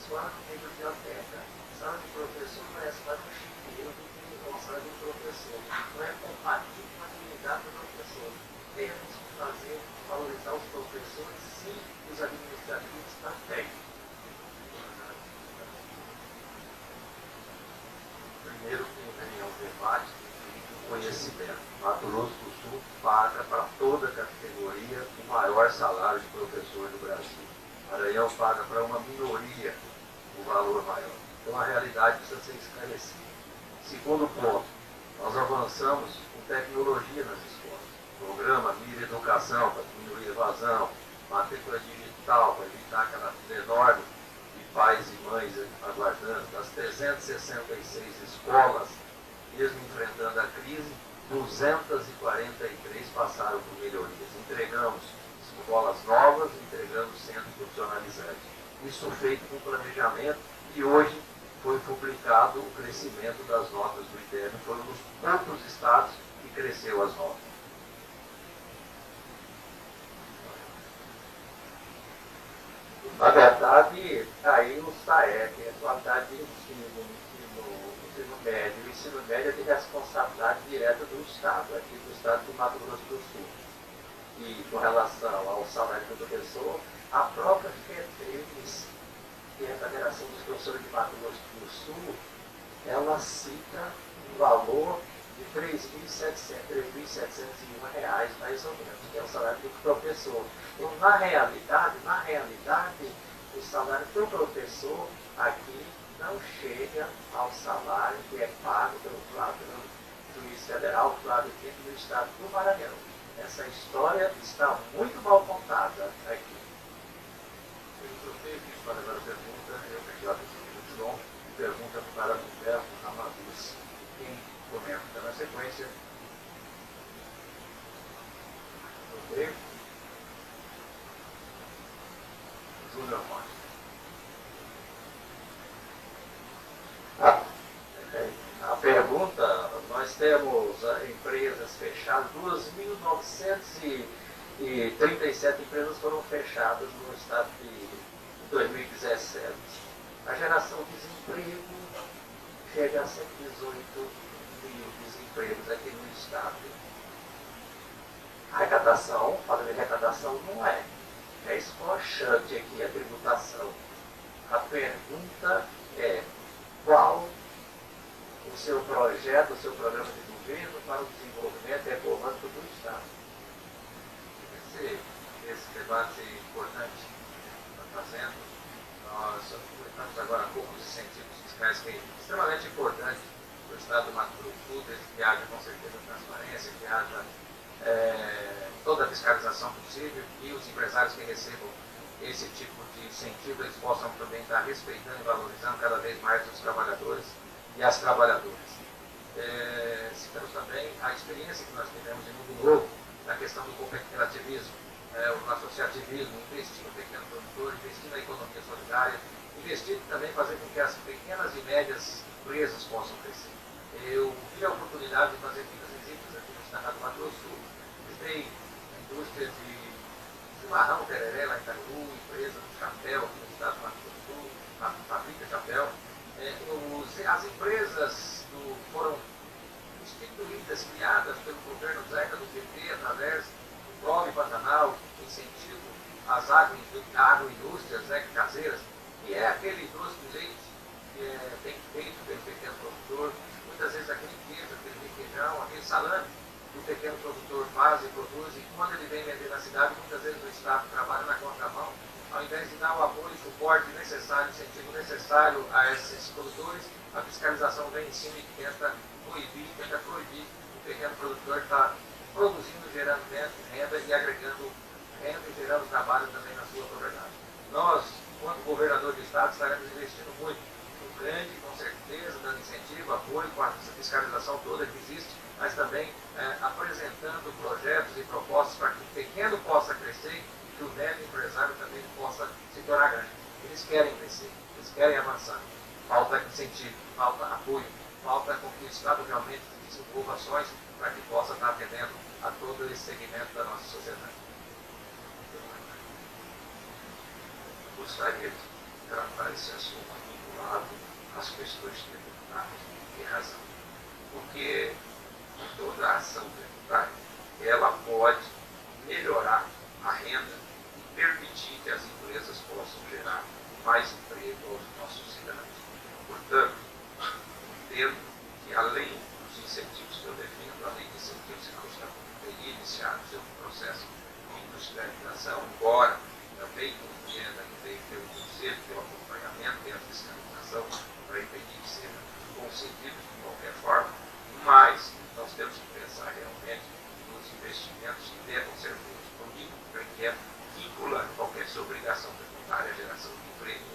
Escola que tem biblioteca, sala de professor, parece mais um chiqueiro do que uma sala de professor. Não é compatível com a dignidade do professor. Temos que fazer, valorizar os professores, sim, os administrativos também. Primeiro que vem aos debates, conhecimento. Mato Grosso do Sul paga para toda a categoria o maior salário de professor do Brasil. Maranhão paga para uma minoria o valor maior. Então a realidade precisa ser esclarecida. Segundo ponto, nós avançamos com tecnologia nas escolas. Programa Mídia Educação para diminuir a evasão, matrícula digital para evitar aquela fila enorme de pais e mães aguardando. Das trezentas e sessenta e seis escolas, mesmo enfrentando a crise, duzentas e quarenta e três passaram por melhorias. Entregamos escolas novas, entregamos centros profissionalizantes. Isso feito com planejamento e hoje foi publicado o crescimento das notas do I D E B. Foi um dos poucos estados que cresceu as notas. Na verdade, aí o SAEC, a qualidade de ensino, ensino médio. O ensino médio é de responsabilidade direta do Estado, aqui do Estado do Mato Grosso do Sul. E com relação ao salário do professor, a própria F E T R E S, que é a Federação dos Professores de Mato Grosso do Sul, ela cita um valor de três mil e setecentos e um reais, mais ou menos, que é o salário do professor. Então, na realidade, na realidade, o salário do professor aqui não chega ao salário que é pago pelo próprio juiz federal, claro, dentro do estado do Maranhão. Essa história está muito mal contada aqui. Eu tenho que fazer agora a pergunta, eu pedi a Juiz Odilon, e pergunta para o Humberto Amaduzzi, quem comenta na sequência. Ok? Júnior Mochi. A pergunta, nós temos empresas fechadas, duas mil novecentas e trinta e sete empresas foram fechadas no estado de dois mil e dezessete. A geração de desemprego chega a cento e dezoito mil desempregos aqui no estado. A arrecadação, falando de arrecadação, não é. É escorchante aqui a tributação. A pergunta é qual o seu projeto, o seu programa de governo para o desenvolvimento econômico do Estado. Esse, esse debate é importante que está fazendo. Nós estamos agora com os incentivos fiscais, que é extremamente importante para o Estado do Mato Grosso do Sul, desde que haja, com certeza, transparência, que haja é, toda a fiscalização possível e os empresários que recebam esse tipo de incentivo, eles possam também estar respeitando e valorizando cada vez mais os trabalhadores e as trabalhadoras. É, citamos também a experiência que nós tivemos em Mundo Novo, na questão do cooperativismo, é, o associativismo, investir no pequeno produtor, investir na economia solidária, investir também fazer com que as pequenas e médias empresas possam crescer. Eu tive a oportunidade de fazer muitas visitas aqui no estado do Mato Grosso do Sul. Visitei a indústria de chimarrão, tereré, lá em Itaú, empresa do chapéu aqui no estado do Mato Grosso do Sul, a fábrica chapéu. É, os, as empresas do, foram instituídas, criadas pelo governo Zeca do P T, através do Pronaf Pantanal, incentivo às agroindústrias, né, caseiras, que é aquele doce de leite que é bem feito pelo pequeno produtor, muitas vezes aquele queijo, aquele requeijão, aquele salame que o pequeno produtor faz e produz, e quando ele vem vender na cidade, muitas vezes o Estado trabalha na contramão, ao invés de dar o apoio, o suporte necessário, o incentivo necessário a esses produtores, a fiscalização vem em cima e tenta proibir, tenta proibir o pequeno produtor que está produzindo, gerando renda e agregando renda e gerando trabalho também na sua propriedade. também eh, apresentando projetos e propostas para que o pequeno possa crescer e que o médio empresário também possa se tornar grande. Eles querem crescer, eles querem avançar. Falta incentivo, falta apoio, falta com que o Estado realmente desenvolva ações para que possa estar atendendo a todo esse segmento da nossa sociedade. Gostaria de tratar esse assunto vinculado às questões tributárias e razão, porque toda a ação tributária ela pode melhorar a renda e permitir que as empresas possam gerar mais emprego aos nossos cidadãos. Portanto, entendo que além dos incentivos que eu defendo, além de incentivos que nós já teríamos iniciado um processo de industrialização, embora também compreenda que tem que ter o conselho, ter o acompanhamento, ter a fiscalização para impedir que seja concedido de qualquer forma, mas nós temos que pensar realmente nos investimentos que devam ser feitos por mim, porque é vinculando qualquer sua obrigação tributária à geração de emprego.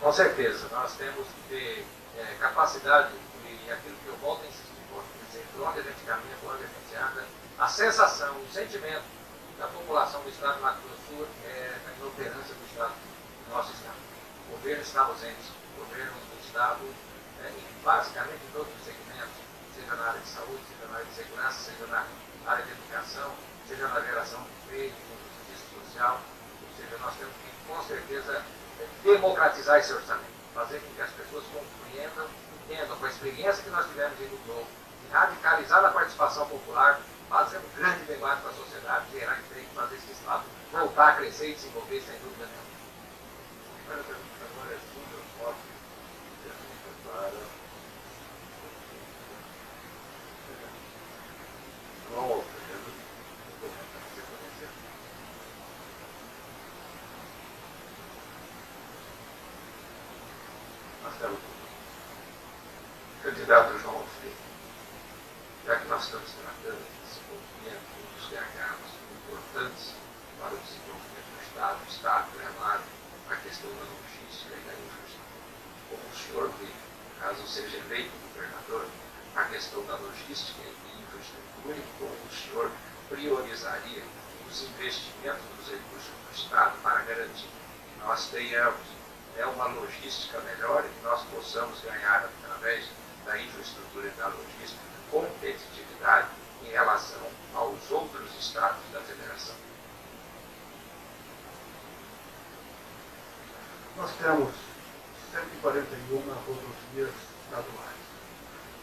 Com certeza, nós temos que ter é, capacidade, e aquilo que eu volto a insistir, dizer, por onde a gente caminha, por onde a gente anda, a sensação, o sentimento da população do Estado de Mato Grosso do Sul é a inoperância do Estado, do nosso Estado. O governo está ausente, o governo do Estado, é, basicamente em todos os segmentos, seja na área de saúde, seja na área de segurança, seja na área de educação, seja na geração de emprego, de justiça social, ou seja, nós temos que, com certeza, democratizar esse orçamento, fazer com que as pessoas compreendam, entendam, com a experiência que nós tivemos em Lugo, de radicalizar a participação popular, fazer um grande debate para a sociedade, gerar emprego, fazer esse Estado voltar a crescer e desenvolver sem dúvida nenhuma. Agora é Júnior Mochi, pergunta para João Alfredo, documento que você conheceu. Marcelo, candidato João Alfredo, já que nós estamos tratando de desenvolvimento, um dos gargalos importantes para o desenvolvimento do Estado, o Estado relado à questão da logística e da infraestrutura. Como o senhor vê, caso seja eleito governador, a questão da logística e infraestrutura, e como o senhor priorizaria os investimentos dos recursos do Estado para garantir que nós tenhamos é uma logística melhor e que nós possamos ganhar, através da infraestrutura e da logística, competitividade em relação aos outros estados da federação. Nós temos cento e quarenta e uma rodovias estaduais.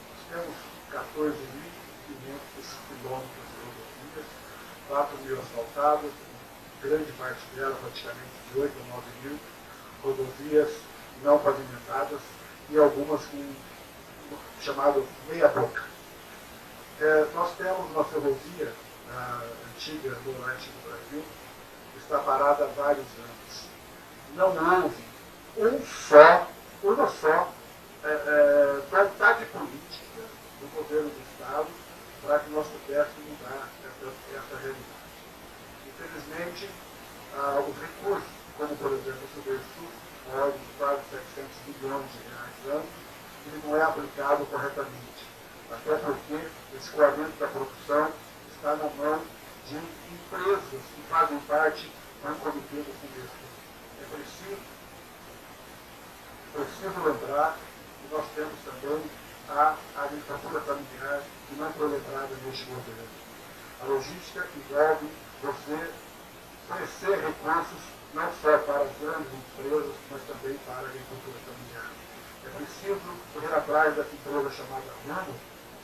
Nós temos quatorze mil e quinhentos quilômetros de rodovias, quatro mil asfaltadas, grande parte delas, praticamente de oito a nove mil, rodovias não pavimentadas e algumas com chamado meia-boca. É, nós temos uma ferrovia a antiga do norte do Brasil, que está parada há vários anos. Não há um só, uma só é, é, vontade política do governo do Estado para que nós pudéssemos mudar essa, essa realidade. Infelizmente, ah, os recursos, como por exemplo o Fundersul, maior de quase setecentos milhões de reais ao ano, ele não é aplicado corretamente, até porque esse escoamento da produção está na mão de empresas que fazem parte do comitê do Fundersul. É preciso, preciso lembrar que nós temos também a agricultura familiar que não foi lembrada neste governo. A logística envolve você oferecer recursos não só para grandes empresas, mas também para a agricultura familiar. É preciso correr atrás dessa empresa chamada Humberto,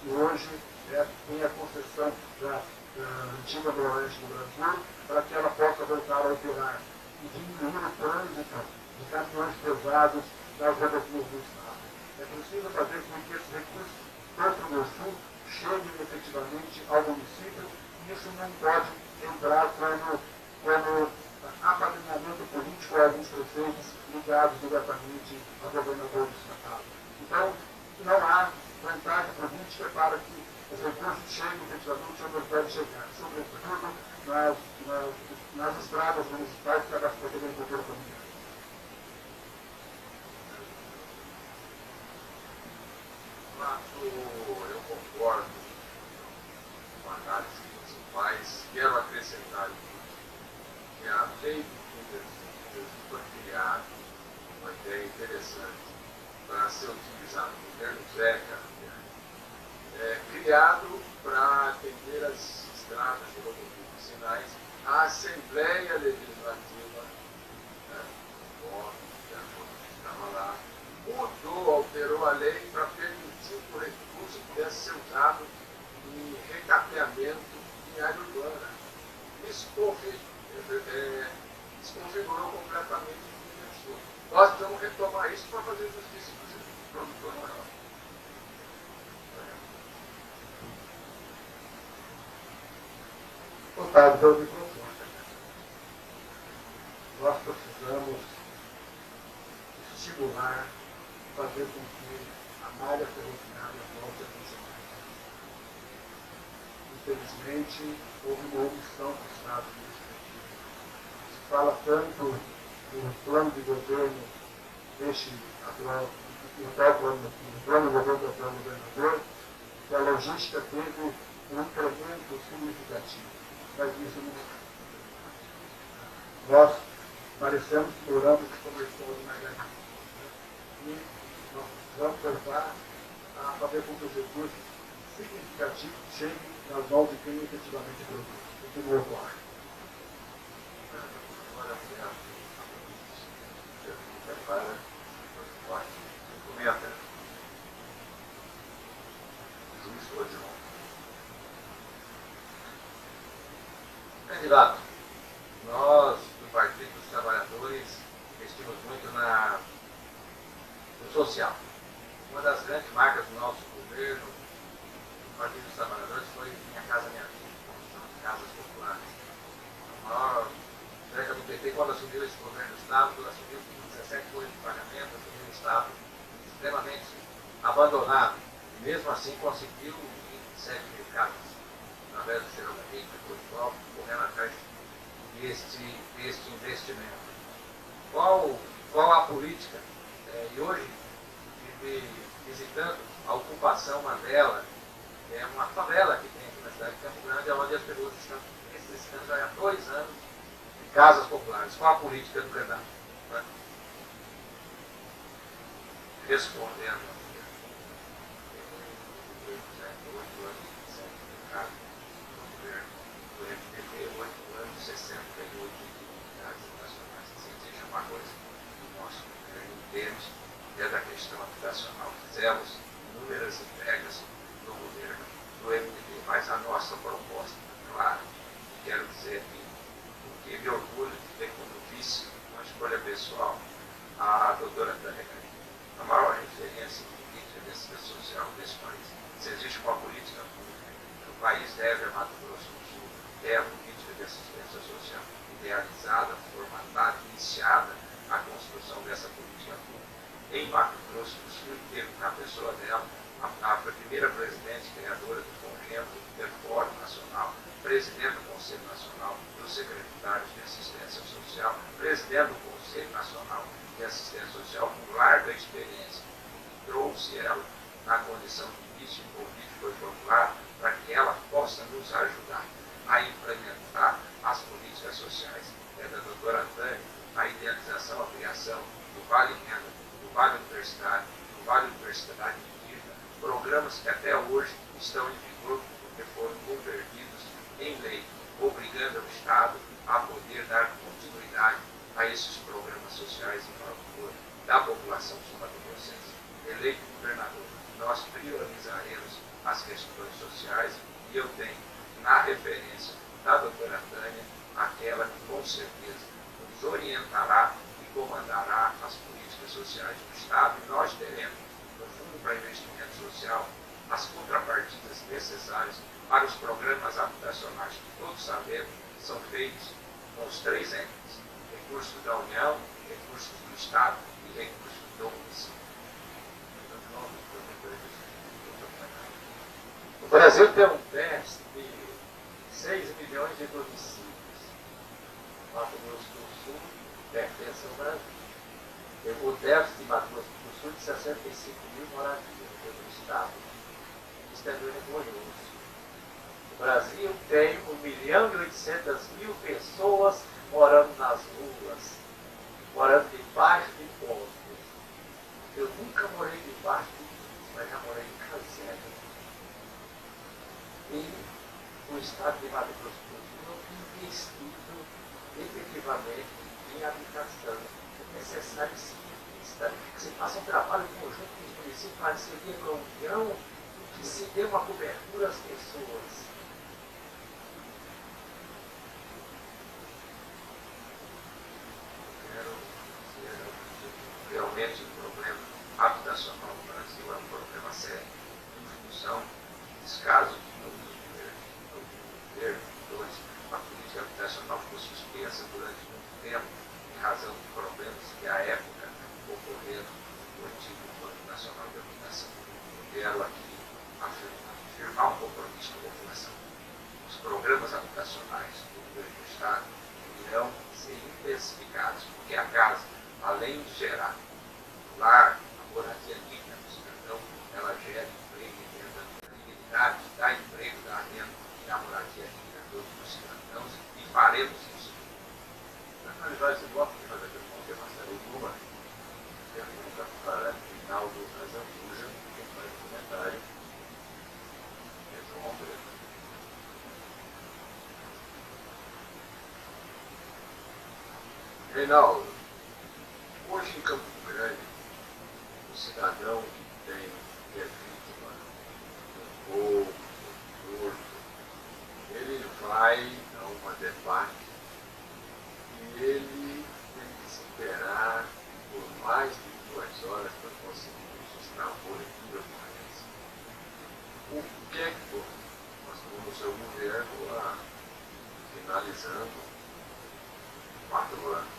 que hoje é, tem a concessão da, da antiga Noroeste do Brasil, para que ela possa voltar a operar e diminuir o trânsito de caminhões pesados das rodovias do Estado. É preciso fazer com que esses recursos do Fundersul cheguem efetivamente ao município, e isso não pode entrar como, como apadrinhamento político a alguns prefeitos ligados diretamente ao governador do Estado. Então, não há vontade política para que os recursos cheguem efetivamente onde podem chegar, sobretudo nas, nas, nas estradas municipais para as proteger do governo. mercado, uma ideia interessante para ser utilizado no governo Zeca, é, criado para atender as estradas e rodovias sinais, a Assembleia Legislativa, né, que estava lá, mudou, alterou a lei para permitir que o recurso pudesse ser usado em recapeamento em área urbana. Isso desconfigurou completamente o Fundersul. Nós precisamos retomar isso para fazer justiça, inclusive, para o produtor rural. Deputado, eu me confundo. Nós precisamos estimular, fazer com que a malha ferroviária volte a funcionar. Infelizmente, houve uma omissão do Estado nisso. Se fala tanto do plano de governo deste atual, do plano de governo do atual governador, que a logística teve um incremento significativo. Mas isso não. Nós parecemos que oramos que começou na Galiza. E nós vamos tentar a fazer com que os recursos significativos cheguem nas mãos de quem efetivamente produz, o que não ocorre. Agora, a pergunta para o corte. Comenta. Juiz Odilon. Candidato, nós do Partido dos Trabalhadores investimos muito na, no social. Uma das grandes marcas do nosso governo, do Partido dos Trabalhadores, foi Minha Casa Minha Vida, as casas populares. A maior cerca do P T, quando assumiu esse governo do Estado, assumiu dezessete folhas de pagamento, assumiu um Estado extremamente abandonado. E mesmo assim conseguiu vinte e sete mil casas, através do Serão da Rica, do Portugal, correndo atrás deste, deste investimento. Qual, qual a política? É, e hoje, de, de, visitando a ocupação Mandela, é uma favela que tem aqui na cidade de Campo Grande, onde as pessoas estão necessitando já há dois anos de casas populares. Qual a política do candidato? Né? Respondendo. Fizemos inúmeras entregas do governo do M D B, mas a nossa proposta, claro, quero dizer que, que me orgulho de ter como vice, uma escolha pessoal, a doutora Tânia Galli, a maior referência política de incidência social desse país. Se existe uma política pública que o país deve a Mato Grosso do Sul, é a política de assistência social idealizada, formatada, iniciada a construção dessa política pública em Mato Grosso do Sul, teve uma pessoa dela, a, a primeira presidente criadora do Congresso, do Fórum Nacional, presidente do Conselho Nacional dos Secretários de Assistência Social, presidente do Conselho Nacional de Assistência Social, com larga experiência. Trouxe ela na condição de vice político e popular para que ela possa nos ajudar a implementar as políticas sociais. É da doutora Tânia a idealização, a criação do Vale Renda, Vale Universitário, do Vale Universidade Indígena, programas que até hoje estão em vigor porque foram convertidos em lei, obrigando o Estado a poder dar continuidade a esses programas sociais em favor da população sul-mato-grossense. Eleito governador, nós priorizaremos as questões sociais e eu tenho na referência da doutora Tânia aquela que com certeza nos orientará e comandará as sociais do Estado e nós teremos, no Fundo para Investimento Social, as contrapartidas necessárias para os programas habitacionais que todos sabemos são feitos com os três entes, recursos da União, recursos do Estado e recursos do município. O Brasil tem um teste de seis milhões de domicílios. Mato Grosso do Sul pertence ao Brasil. O déficit de Mato Grosso do Sul de sessenta e cinco mil moradias do Estado. Isso é vergonhoso. O Brasil tem um milhão e oitocentas mil pessoas morando nas ruas, morando debaixo necessários cientistas se faça um trabalho conjunto com os municípios, parceria com a União, e que se dê uma cobertura às pessoas. Realmente o problema habitacional no Brasil é um problema sério, em função dos casos de muitos governos, onde a política habitacional foi suspensa durante muito tempo, em razão de problemas que à época ocorreram no antigo Plano Nacional de Habitação. Quero aqui afirmar um compromisso com a população. Os programas habitacionais do governo do Estado irão ser intensificados, porque a casa, além de gerar lar, a moradia digna do cidadão, ela gera emprego e renda. A dignidade dá emprego, dá renda e dá moradia digna a todos os cidadãos, e faremos isso. Na finalidade do bloco, nós agradecemos ao Marcelo Lula, pergunta para Reinaldo Azambuja, que faz um comentário. É João Alfredo. Reinaldo. Hoje em Campo Grande, o cidadão que tem, que é vítima do roubo, do furto, ele vai a uma debacle e ele tem que esperar por mais de duas horas para conseguir registrar a boletura do mês. O que é que foi? Nós temos o governo lá finalizando quatro anos.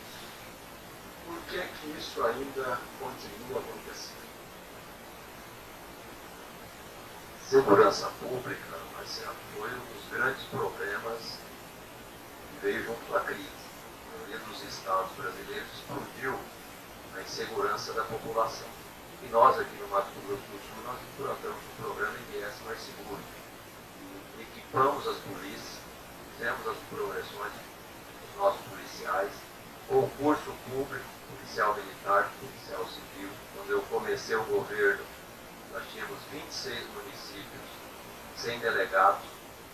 Por que é que isso ainda continua acontecendo? Segurança pública, Marcelo, foi um dos grandes problemas que veio junto à crise. A maioria dos estados brasileiros explodiu a insegurança da população. E nós aqui no Mato Grosso do Sul, nós implantamos um programa M S mais seguro. E equipamos as polícias, fizemos as progressões dos nossos policiais, concurso público, policial militar, policial civil. Quando eu comecei o governo, nós tínhamos vinte e seis municípios sem delegados.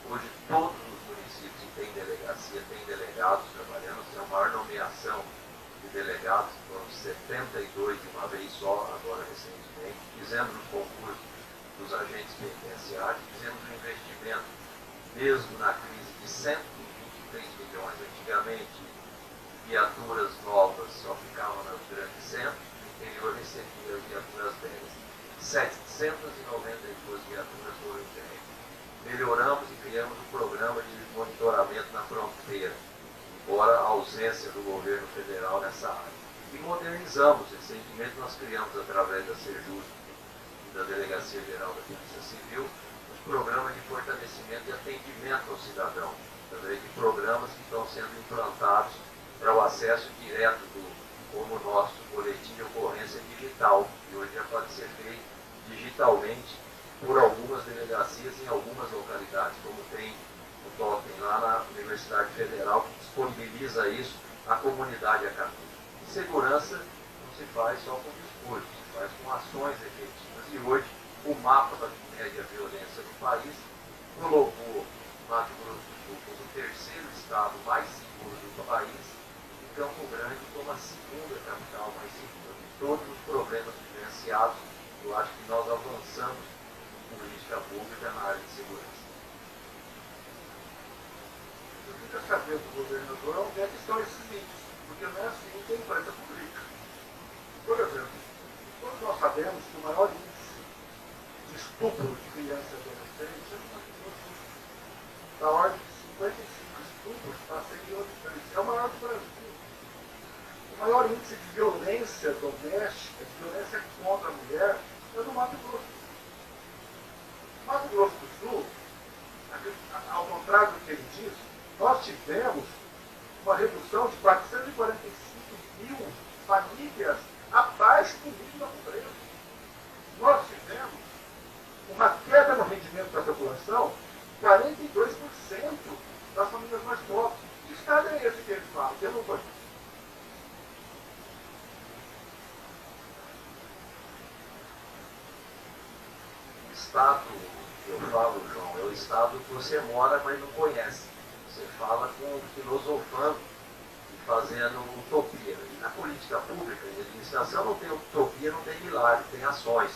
Hoje todos os municípios que têm delegacia têm delegados trabalhando. É a maior nomeação de delegados, foram setenta e dois de uma vez só, agora recentemente. Fizemos o concurso dos agentes penitenciários, fizemos um investimento, mesmo na crise, de cento e vinte e três milhões. Antigamente, viaturas novas só ficavam nos grandes centros, o interior recebia viaturas velhas. setecentas e noventa e duas viaturas foram entregues. Melhoramos e criamos um programa de monitoramento na fronteira, embora a ausência do governo federal nessa área. E modernizamos. Recentemente nós criamos, através da SEJUS e da Delegacia Geral da Polícia Civil, os programas de fortalecimento e atendimento ao cidadão, através de programas que estão sendo implantados para o acesso direto do, como o nosso boletim de ocorrência digital, que hoje já pode ser feito digitalmente por algumas delegacias em algumas localidades, como tem o Totem lá na Universidade Federal, que disponibiliza isso à comunidade acadêmica. E segurança não se faz só com discurso, se faz com ações efetivas. E hoje o mapa da média violência no país colocou Mato Grosso do Sul como o terceiro estado mais seguro do país, Campo Grande como a segunda capital mais segura. De todos os problemas vivenciados, eu acho que nós avançamos em política pública na área de segurança. Eu queria saber do governador onde é que estão esses limites, porque não é assim que tem coisa pública. Por exemplo, todos nós sabemos que o maior índice de estupro de criança e adolescente é no Brasil, da ordem de cinquenta e cinco estupros para seguidores, é o maior do Brasil. O maior índice de violência doméstica, de violência contra a mulher, é no Mato Grosso. No Mato Grosso do Sul, ao contrário do que ele diz, nós tivemos uma redução de quatrocentos e quarenta e cinco mil famílias abaixo do nível da pobreza. Nós tivemos uma queda no rendimento da população, quarenta e dois por cento das famílias mais pobres. Que estado é esse que ele fala? Eu não conheço. Estado, eu falo, João, é o estado que você mora, mas não conhece. Você fala com um filosofando, fazendo utopia. E na política pública e administração não tem utopia, não tem milagre, tem ações.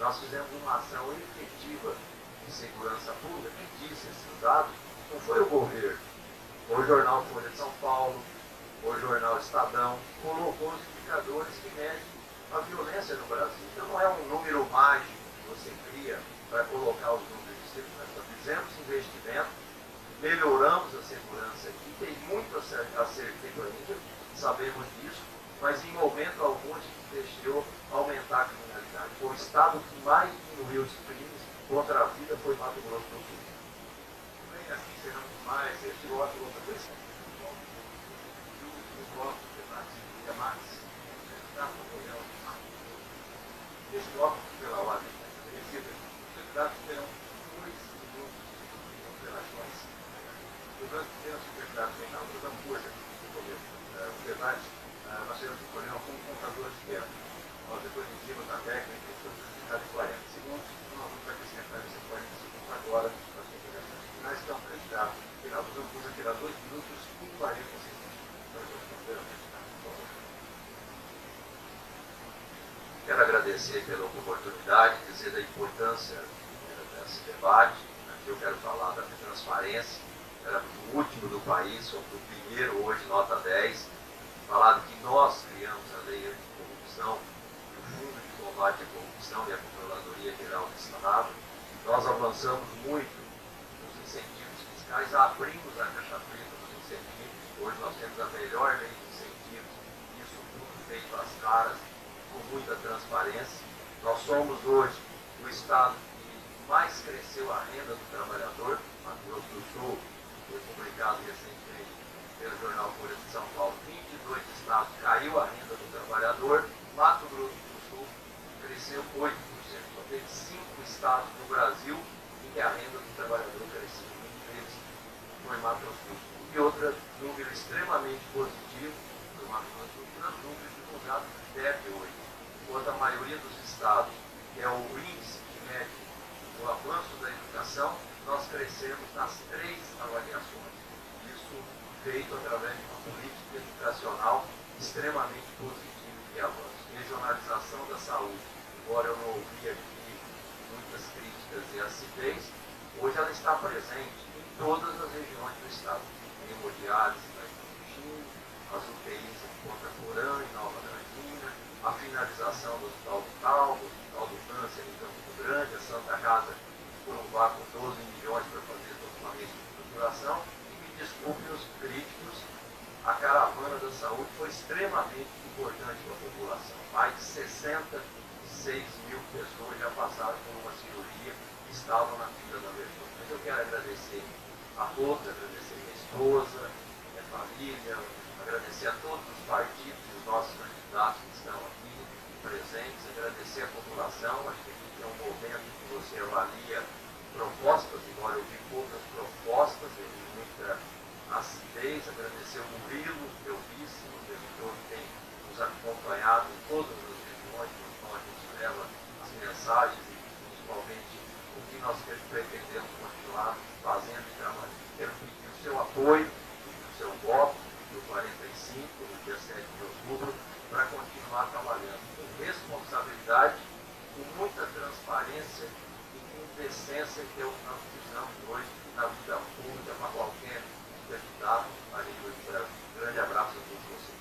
Nós fizemos uma ação efetiva de segurança pública. Quem disse esses dados não foi o governo. O jornal Folha de São Paulo, o jornal Estadão, colocou os indicadores que medem a violência no Brasil. Então não é um número mágico que você cria para colocar os números de segurança. Fizemos investimento, melhoramos a segurança aqui, tem muito a ser, a ser feito ainda, sabemos disso, mas em momento algum a gente deixou aumentar a criminalidade. Foi o estado que mais diminuiu os crimes contra a vida, foi Mato Grosso do Sul. Bem, aqui serão mais, este voto, outra vez, o voto de Midiamax, da comunhão de Mato Grosso. Este voto, pela ordem, recebe os candidatos terão dois minutos de operações. Portanto, temos o candidato Reinaldo Azambuja, que escolheu o debate, nós teremos que escolher como contador de guerra. Nós depois de cima da técnica, estamos apresentados em quarenta segundos, nós vamos acrescentar esses quarenta segundos agora. Mas então, o candidato Reinaldo Azambuja terá dois minutos e quarenta segundos. Quero agradecer pela oportunidade, dizer da importância desse debate. Aqui eu quero falar da transparência, era o último do país, ou o primeiro, hoje nota dez. Falar que nós criamos a lei anticorrupção, o Fundo de Combate à Corrupção e a Controladoria Geral do Estado. Nós avançamos muito nos incentivos fiscais, abrimos a caixa preta dos incentivos. Hoje nós temos a melhor lei de incentivos, isso tudo feito às caras, com muita transparência. Nós somos hoje o estado que mais cresceu a renda do trabalhador. Mato Grosso do Sul foi publicado recentemente pelo jornal Folha de São Paulo, vinte e dois estados caiu a renda do trabalhador. Mato Grosso do Sul cresceu oito por cento. Só teve cinco estados no Brasil em que a renda do trabalhador cresceu. Um deles foi Mato Grosso do Sul. E outro número extremamente positivo do Mato Grosso do Sul, número divulgado no D E P hoje. Enquanto a maioria dos estados é o índice que mede o avanço da educação, nós crescemos nas três avaliações. Isso feito através de uma política educacional extremamente positiva e avanço. Regionalização da saúde, embora eu não ouvi aqui muitas críticas e acidez, hoje ela está presente em todas as regiões do estado. Hemodiálise na Indochina, as U T Is em Ponta Porã, em Nova Andradina, a finalização do Hospital do Talvo, do Hospital do Câncer em Campo Grande, a Santa Casa Corumbá com doze milhões para fazer todo uma reestruturação. E me desculpem os críticos, a caravana da saúde foi extremamente importante para a população. Mais de sessenta e seis mil pessoas já passaram por uma cirurgia e estavam na fila da emergência. Mas eu quero agradecer a todos, agradecer a minha esposa, a minha família, agradecer a todos os partidos e os nossos candidatos que estão aqui presentes, agradecer a população. Acho que aqui é um momento que você avalia propostas, embora eu vi poucas propostas, eu vi muita acidez. Agradecer o Murilo, meu vice, o diretor que tem nos acompanhado em todas as regiões, onde nós leva as mensagens e principalmente o que nós pretendemos continuar fazendo e trabalhando. Quero pedir o seu apoio, o seu voto, do quarenta e cinco, no dia sete de outubro, para continuar trabalhando com responsabilidade, com muita transparência e com decência que eu não precisamos hoje na vida pública para qualquer deputado a nível do Brasil. Um grande abraço a todos vocês.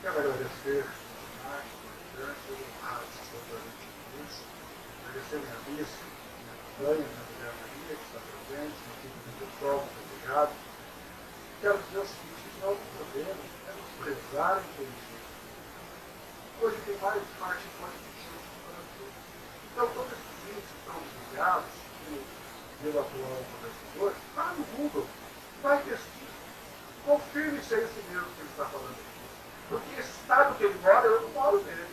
Quero agradecer a presidência do agradecer a minha vice, minha Tânia, minha Maria, que está presente, meu filho do pessoal, muito obrigado. Quero dizer o seguinte, que nós não podemos desprezar o político. Hoje tem vários partidos políticos para tudo. Então, todos esses vídeos que estão divulgados, que eu atual professor, vá no Google, vai pesquisa, confirme se é esse mesmo que ele está falando aqui. Porque esse estado que ele mora, eu não moro nele.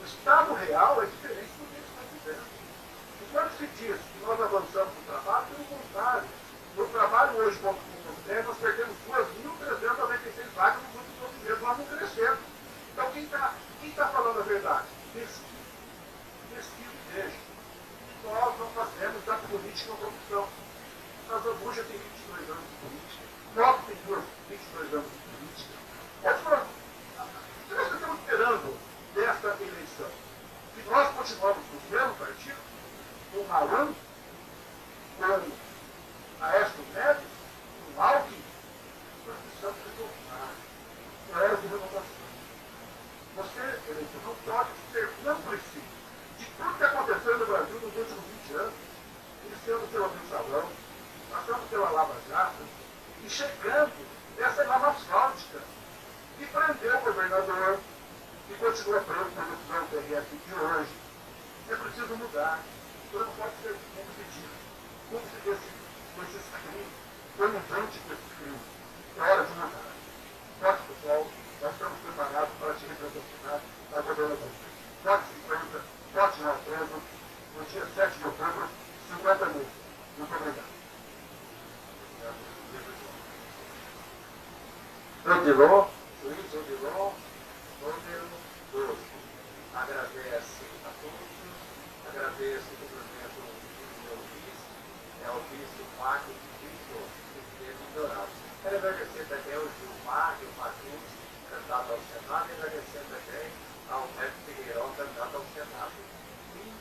O estado real é diferente do que ele está vivendo. E quando se diz que nós avançamos no trabalho, pelo contrário. No trabalho hoje, como é, nós perdemos duas mil trezentas e noventa e seis vagas nos últimos doze meses, nós não crescemos. Então, quem está quem tá falando a verdade? Pesquisa. Pesquisa e veja. Nós não fazemos da política a corrupção. Odilon, Juiz Odilon, número doze. Agradece a todos, agradeço o cumprimento do meu vice, é o vice Marcos Vitor, presidente do Dourado. Quero agradecer também ao Gilmar e o Matheus, candidato ao Senado, e agradecer também ao Humberto Figueirão, candidato ao Senado. E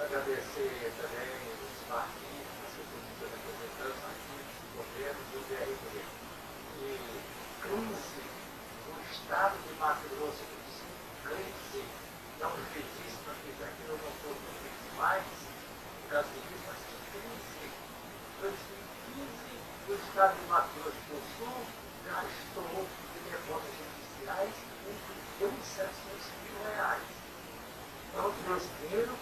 agradecer também os partidos, as pessoas representantes aqui, os governos do B R B. E crise no estado de Mato Grosso do Sul, crise, não repetir porque aqui não estou com crise mais, brasileiro, mas crise, dois mil e quinze, no estado de Mato Grosso do Sul, gastou de reformas judiciais um bilhão e setecentos mil reais. Então, o brasileiro,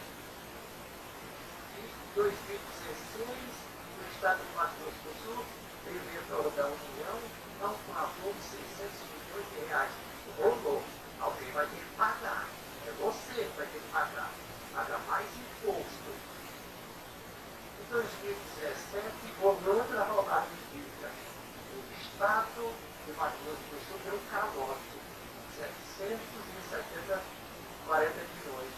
em dois mil e dezesseis, no estado de Mato Grosso do Sul, teve em torno da União, não pagou seiscentos milhões de reais. Rolou. Alguém vai ter que pagar. É você que vai ter que pagar. Paga mais imposto. Em dois mil e dezessete, houve outra rodada de dívida. O Estado de Mato Grosso do Sul deu calote. setecentos e setenta, quarenta milhões.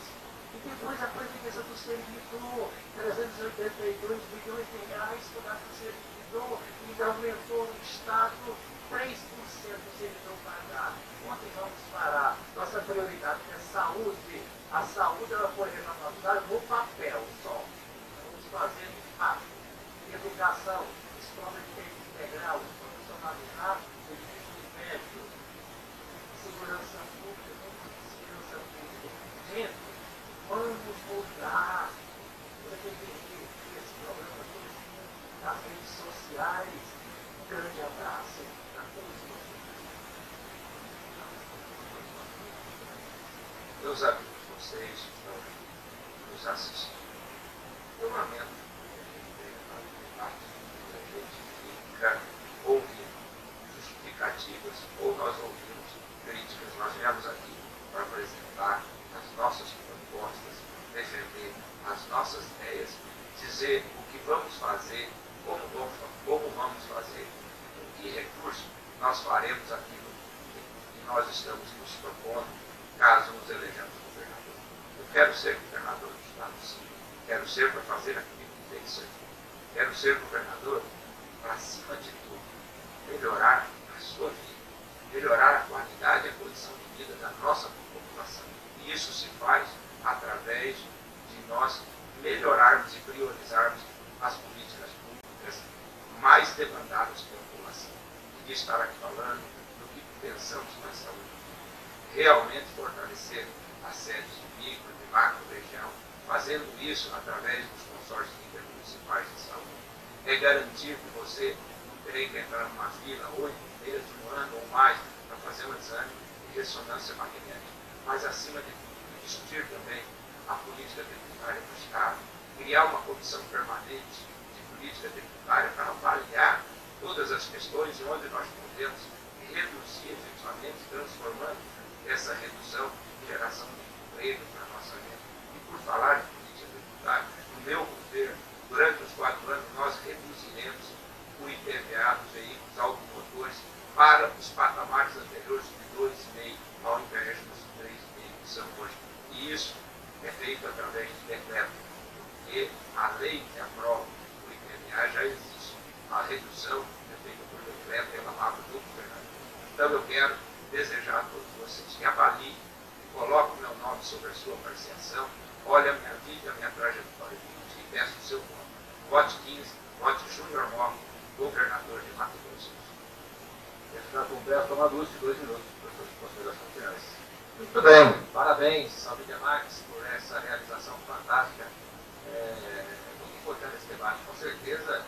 E depois a previdência do servidor, trezentos e oitenta e dois milhões de reais por causa do servidor, e aumentou no Estado. três por cento se ele não pagar. Onde vamos parar? Nossa prioridade é a saúde. A saúde ela foi renovada no papel só. Vamos fazer de fato. Educação, escola de tempo integral, profissionalizar o direito médio. Segurança pública, segurança pública. Gente, vamos mudar. Você tem que ver esse problema das redes sociais. Um grande abraço. Meus amigos, vocês que estão nos assistindo, eu lamento que a gente fica ouvindo justificativas ou nós ouvimos críticas. Nós viemos aqui para apresentar as nossas propostas, defender as nossas ideias, dizer o que vamos fazer, como vamos, como vamos fazer, com que recurso nós faremos aquilo que nós estamos nos propondo. Caso nos elejamos governador. Eu quero ser governador do Estado, sim. Quero ser para fazer aquilo que tem que ser. Quero ser governador para, acima de tudo, melhorar a sua vida, melhorar a qualidade e a condição de vida da nossa população. E isso se faz através de nós melhorarmos e priorizarmos as políticas públicas mais demandadas pela população. E estar aqui falando do que pensamos na saúde. Realmente fortalecer as sedes de micro, de macro região, fazendo isso através dos consórcios intermunicipais de saúde. É garantir que você não terá que entrar numa fila ou inteira de um ano ou mais para fazer um exame de ressonância magnética. Mas, acima de tudo, discutir também a política tributária do Estado, criar uma comissão permanente de política tributária para avaliar todas as questões onde nós podemos reduzir efetivamente, transformando essa redução e geração de emprego para a nossa renda. E por falar em política tributária, no meu governo, durante os quatro anos, nós reduziremos o I P V A dos veículos automotores para os patamares anteriores de dois vírgula cinco ao invés dos três vírgula cinco que são hoje. E isso é feito através de decreto, porque a lei que aprova o I P V A já existe. A redução é feita por decreto pela palavra do governador. Então eu quero desejar a todos vocês que avaliem, que coloquem o meu nome sobre a sua apreciação, olhem a minha vida, a minha trajetória e peço o seu voto. Vote quinze, vote Júnior Mochi, governador de Mato Grosso. já com Humberto Amaduzzi, dois minutos para suas considerações finais. Muito bem. Parabéns ao Midiamax por essa realização fantástica. É, é muito importante esse debate. Com certeza,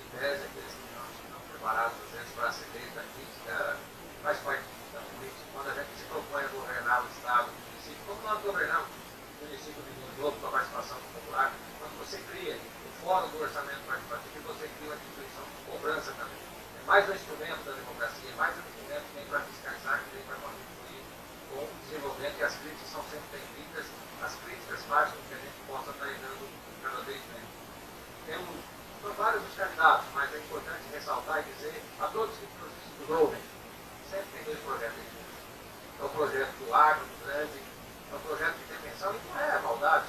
em tese, aqueles que não estão preparados, às vezes, para essa crítica, faz parte da política. Quando a gente se propõe a governar o Estado, o município, como nós governamos o município de Minas Gerais com a participação popular, quando você cria o Fórum do Orçamento Participativo, você cria uma instituição de cobrança também. É mais um instrumento da democracia, é mais um instrumento que vem para fiscalizar, que vem para contribuir com o desenvolvimento, e as críticas são sempre bem-vindas. As críticas fazem com que a gente possa estar errando cada vez menos. Temos vários os candidatos, mas é importante ressaltar e dizer a todos que nos ouvem, sempre tem dois projetos de juros. É o projeto do agro, do grande, é o projeto de intervenção, e não é maldade.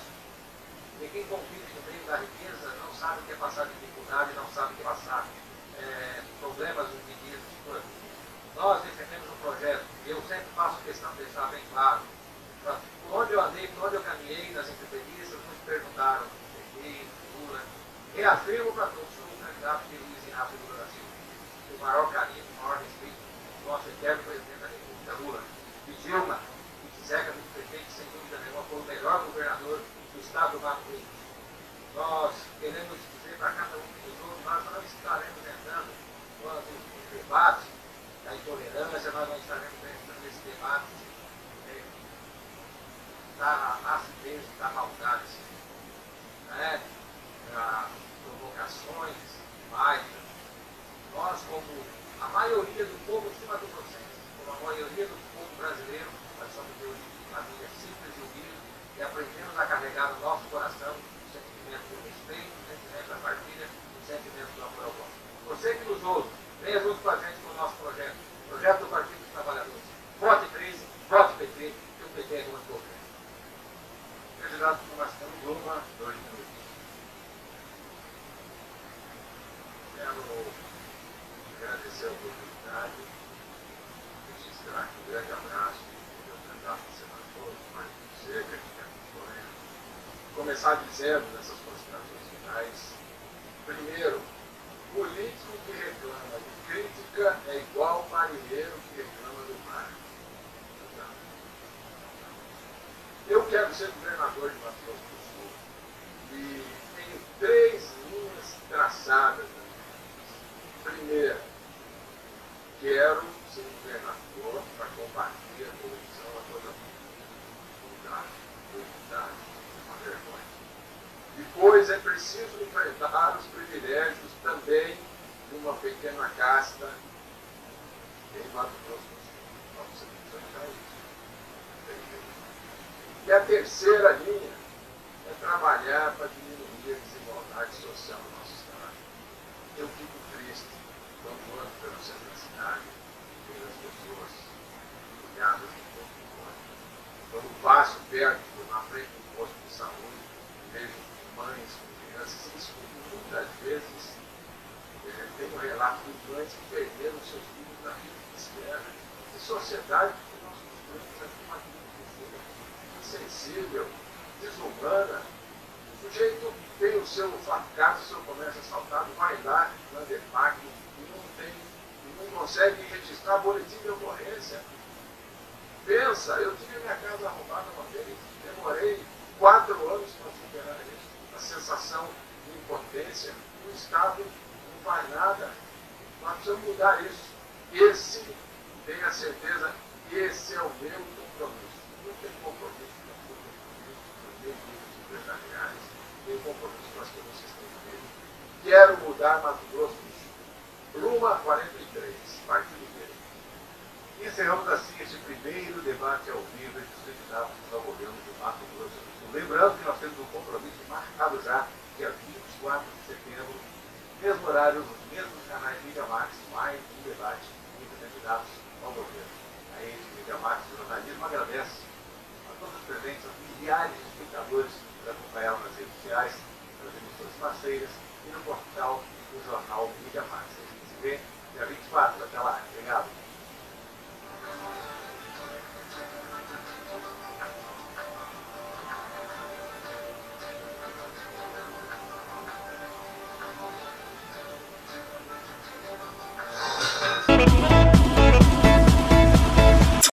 E quem convive no meio da riqueza não sabe o que é passar dificuldade, não sabe o que é passar é, problemas do dinheiro de coisas. Nós defendemos um projeto, e eu sempre faço questão de deixar bem claro, pra, por onde eu andei, por onde eu caminhei, nas entrevistas, nos perguntaram, P T, Lula, reafirmo para todos, sou um candidato de Luiz Inácio do Brasil, o maior carinho, o maior respeito, nosso eterno presidente da República Lula, e Dilma, e que segue do prefeito, sem dúvida nenhuma, foi o melhor governador do estado do Mato Grosso. Nós queremos dizer para cada um dos outros, nós não estaremos entrando no debate da intolerância, nós não estaremos entrando nesse debate é, da acidez, da maldade, né, das provocações, mais. Nós, como a maioria do povo de Mato Grosso, como a maioria do povo brasileiro, nós somos de família simples e humilde, e aprendemos a carregar no nosso coração o sentimento do respeito, o sentimento da partilha, o sentimento do amor ao próximo. Você que nos ouve, venha junto com a gente com o nosso projeto, o projeto do Partido dos Trabalhadores. Vote treze, vote P T, que o P T é muito governo. Candidato Marcelo Lula, dois minutos. Quero agradecer a oportunidade de registrar aqui um grande abraço do meu candidato de senador, mais do Seca, que é muito correto. Começar dizendo nessas considerações finais, primeiro, político que reclama de crítica é igual marinheiro que reclama do mar. Eu quero ser governador de Mato Grosso do Sul e tenho três linhas traçadas. Primeiro, quero ser governador para combater a corrupção a toda a comunidade, uma vergonha. Depois é preciso enfrentar os privilégios também de uma pequena casta em Mato Grosso do Sul. E a terceira linha é trabalhar para diminuir a desigualdade social no nosso estado. Eu fico triste quando ando pelo centro da cidade, pelas pessoas olhadas no posto de saúde. Quando passo perto, na frente do posto de saúde, vejo mães com crianças, isso muitas vezes é, tem um relato de mães que perderam seus filhos na vida de esfera. E sociedade que nós construímos aqui uma vida insensível, desumana. O sujeito tem o seu facado, o seu comércio assaltado, vai lá, manda e não consegue registrar boletim de ocorrência. Pensa, eu tive minha casa roubada uma vez, demorei quatro anos para superar isso. A sensação de impotência, o Estado não faz nada. Nós precisamos mudar isso. Esse, tenha certeza, esse é o meu compromisso. Não tem compromisso com a pública, tem compromisso com os empresariais, tem compromisso com as que vocês têm feito. Quero mudar Mato Grosso. Luma quarenta e três, partido dele. Encerramos assim este primeiro debate ao vivo entre os candidatos ao governo do Mato Grosso do Sul. Lembrando que nós temos um compromisso marcado já, que é vinte e quatro de setembro, mesmo horário, nos mesmos canais de Midiamax, mais um debate entre os candidatos ao governo. A rede Midiamax, o jornalismo, agradece a todos os presentes, aos milhares de espectadores.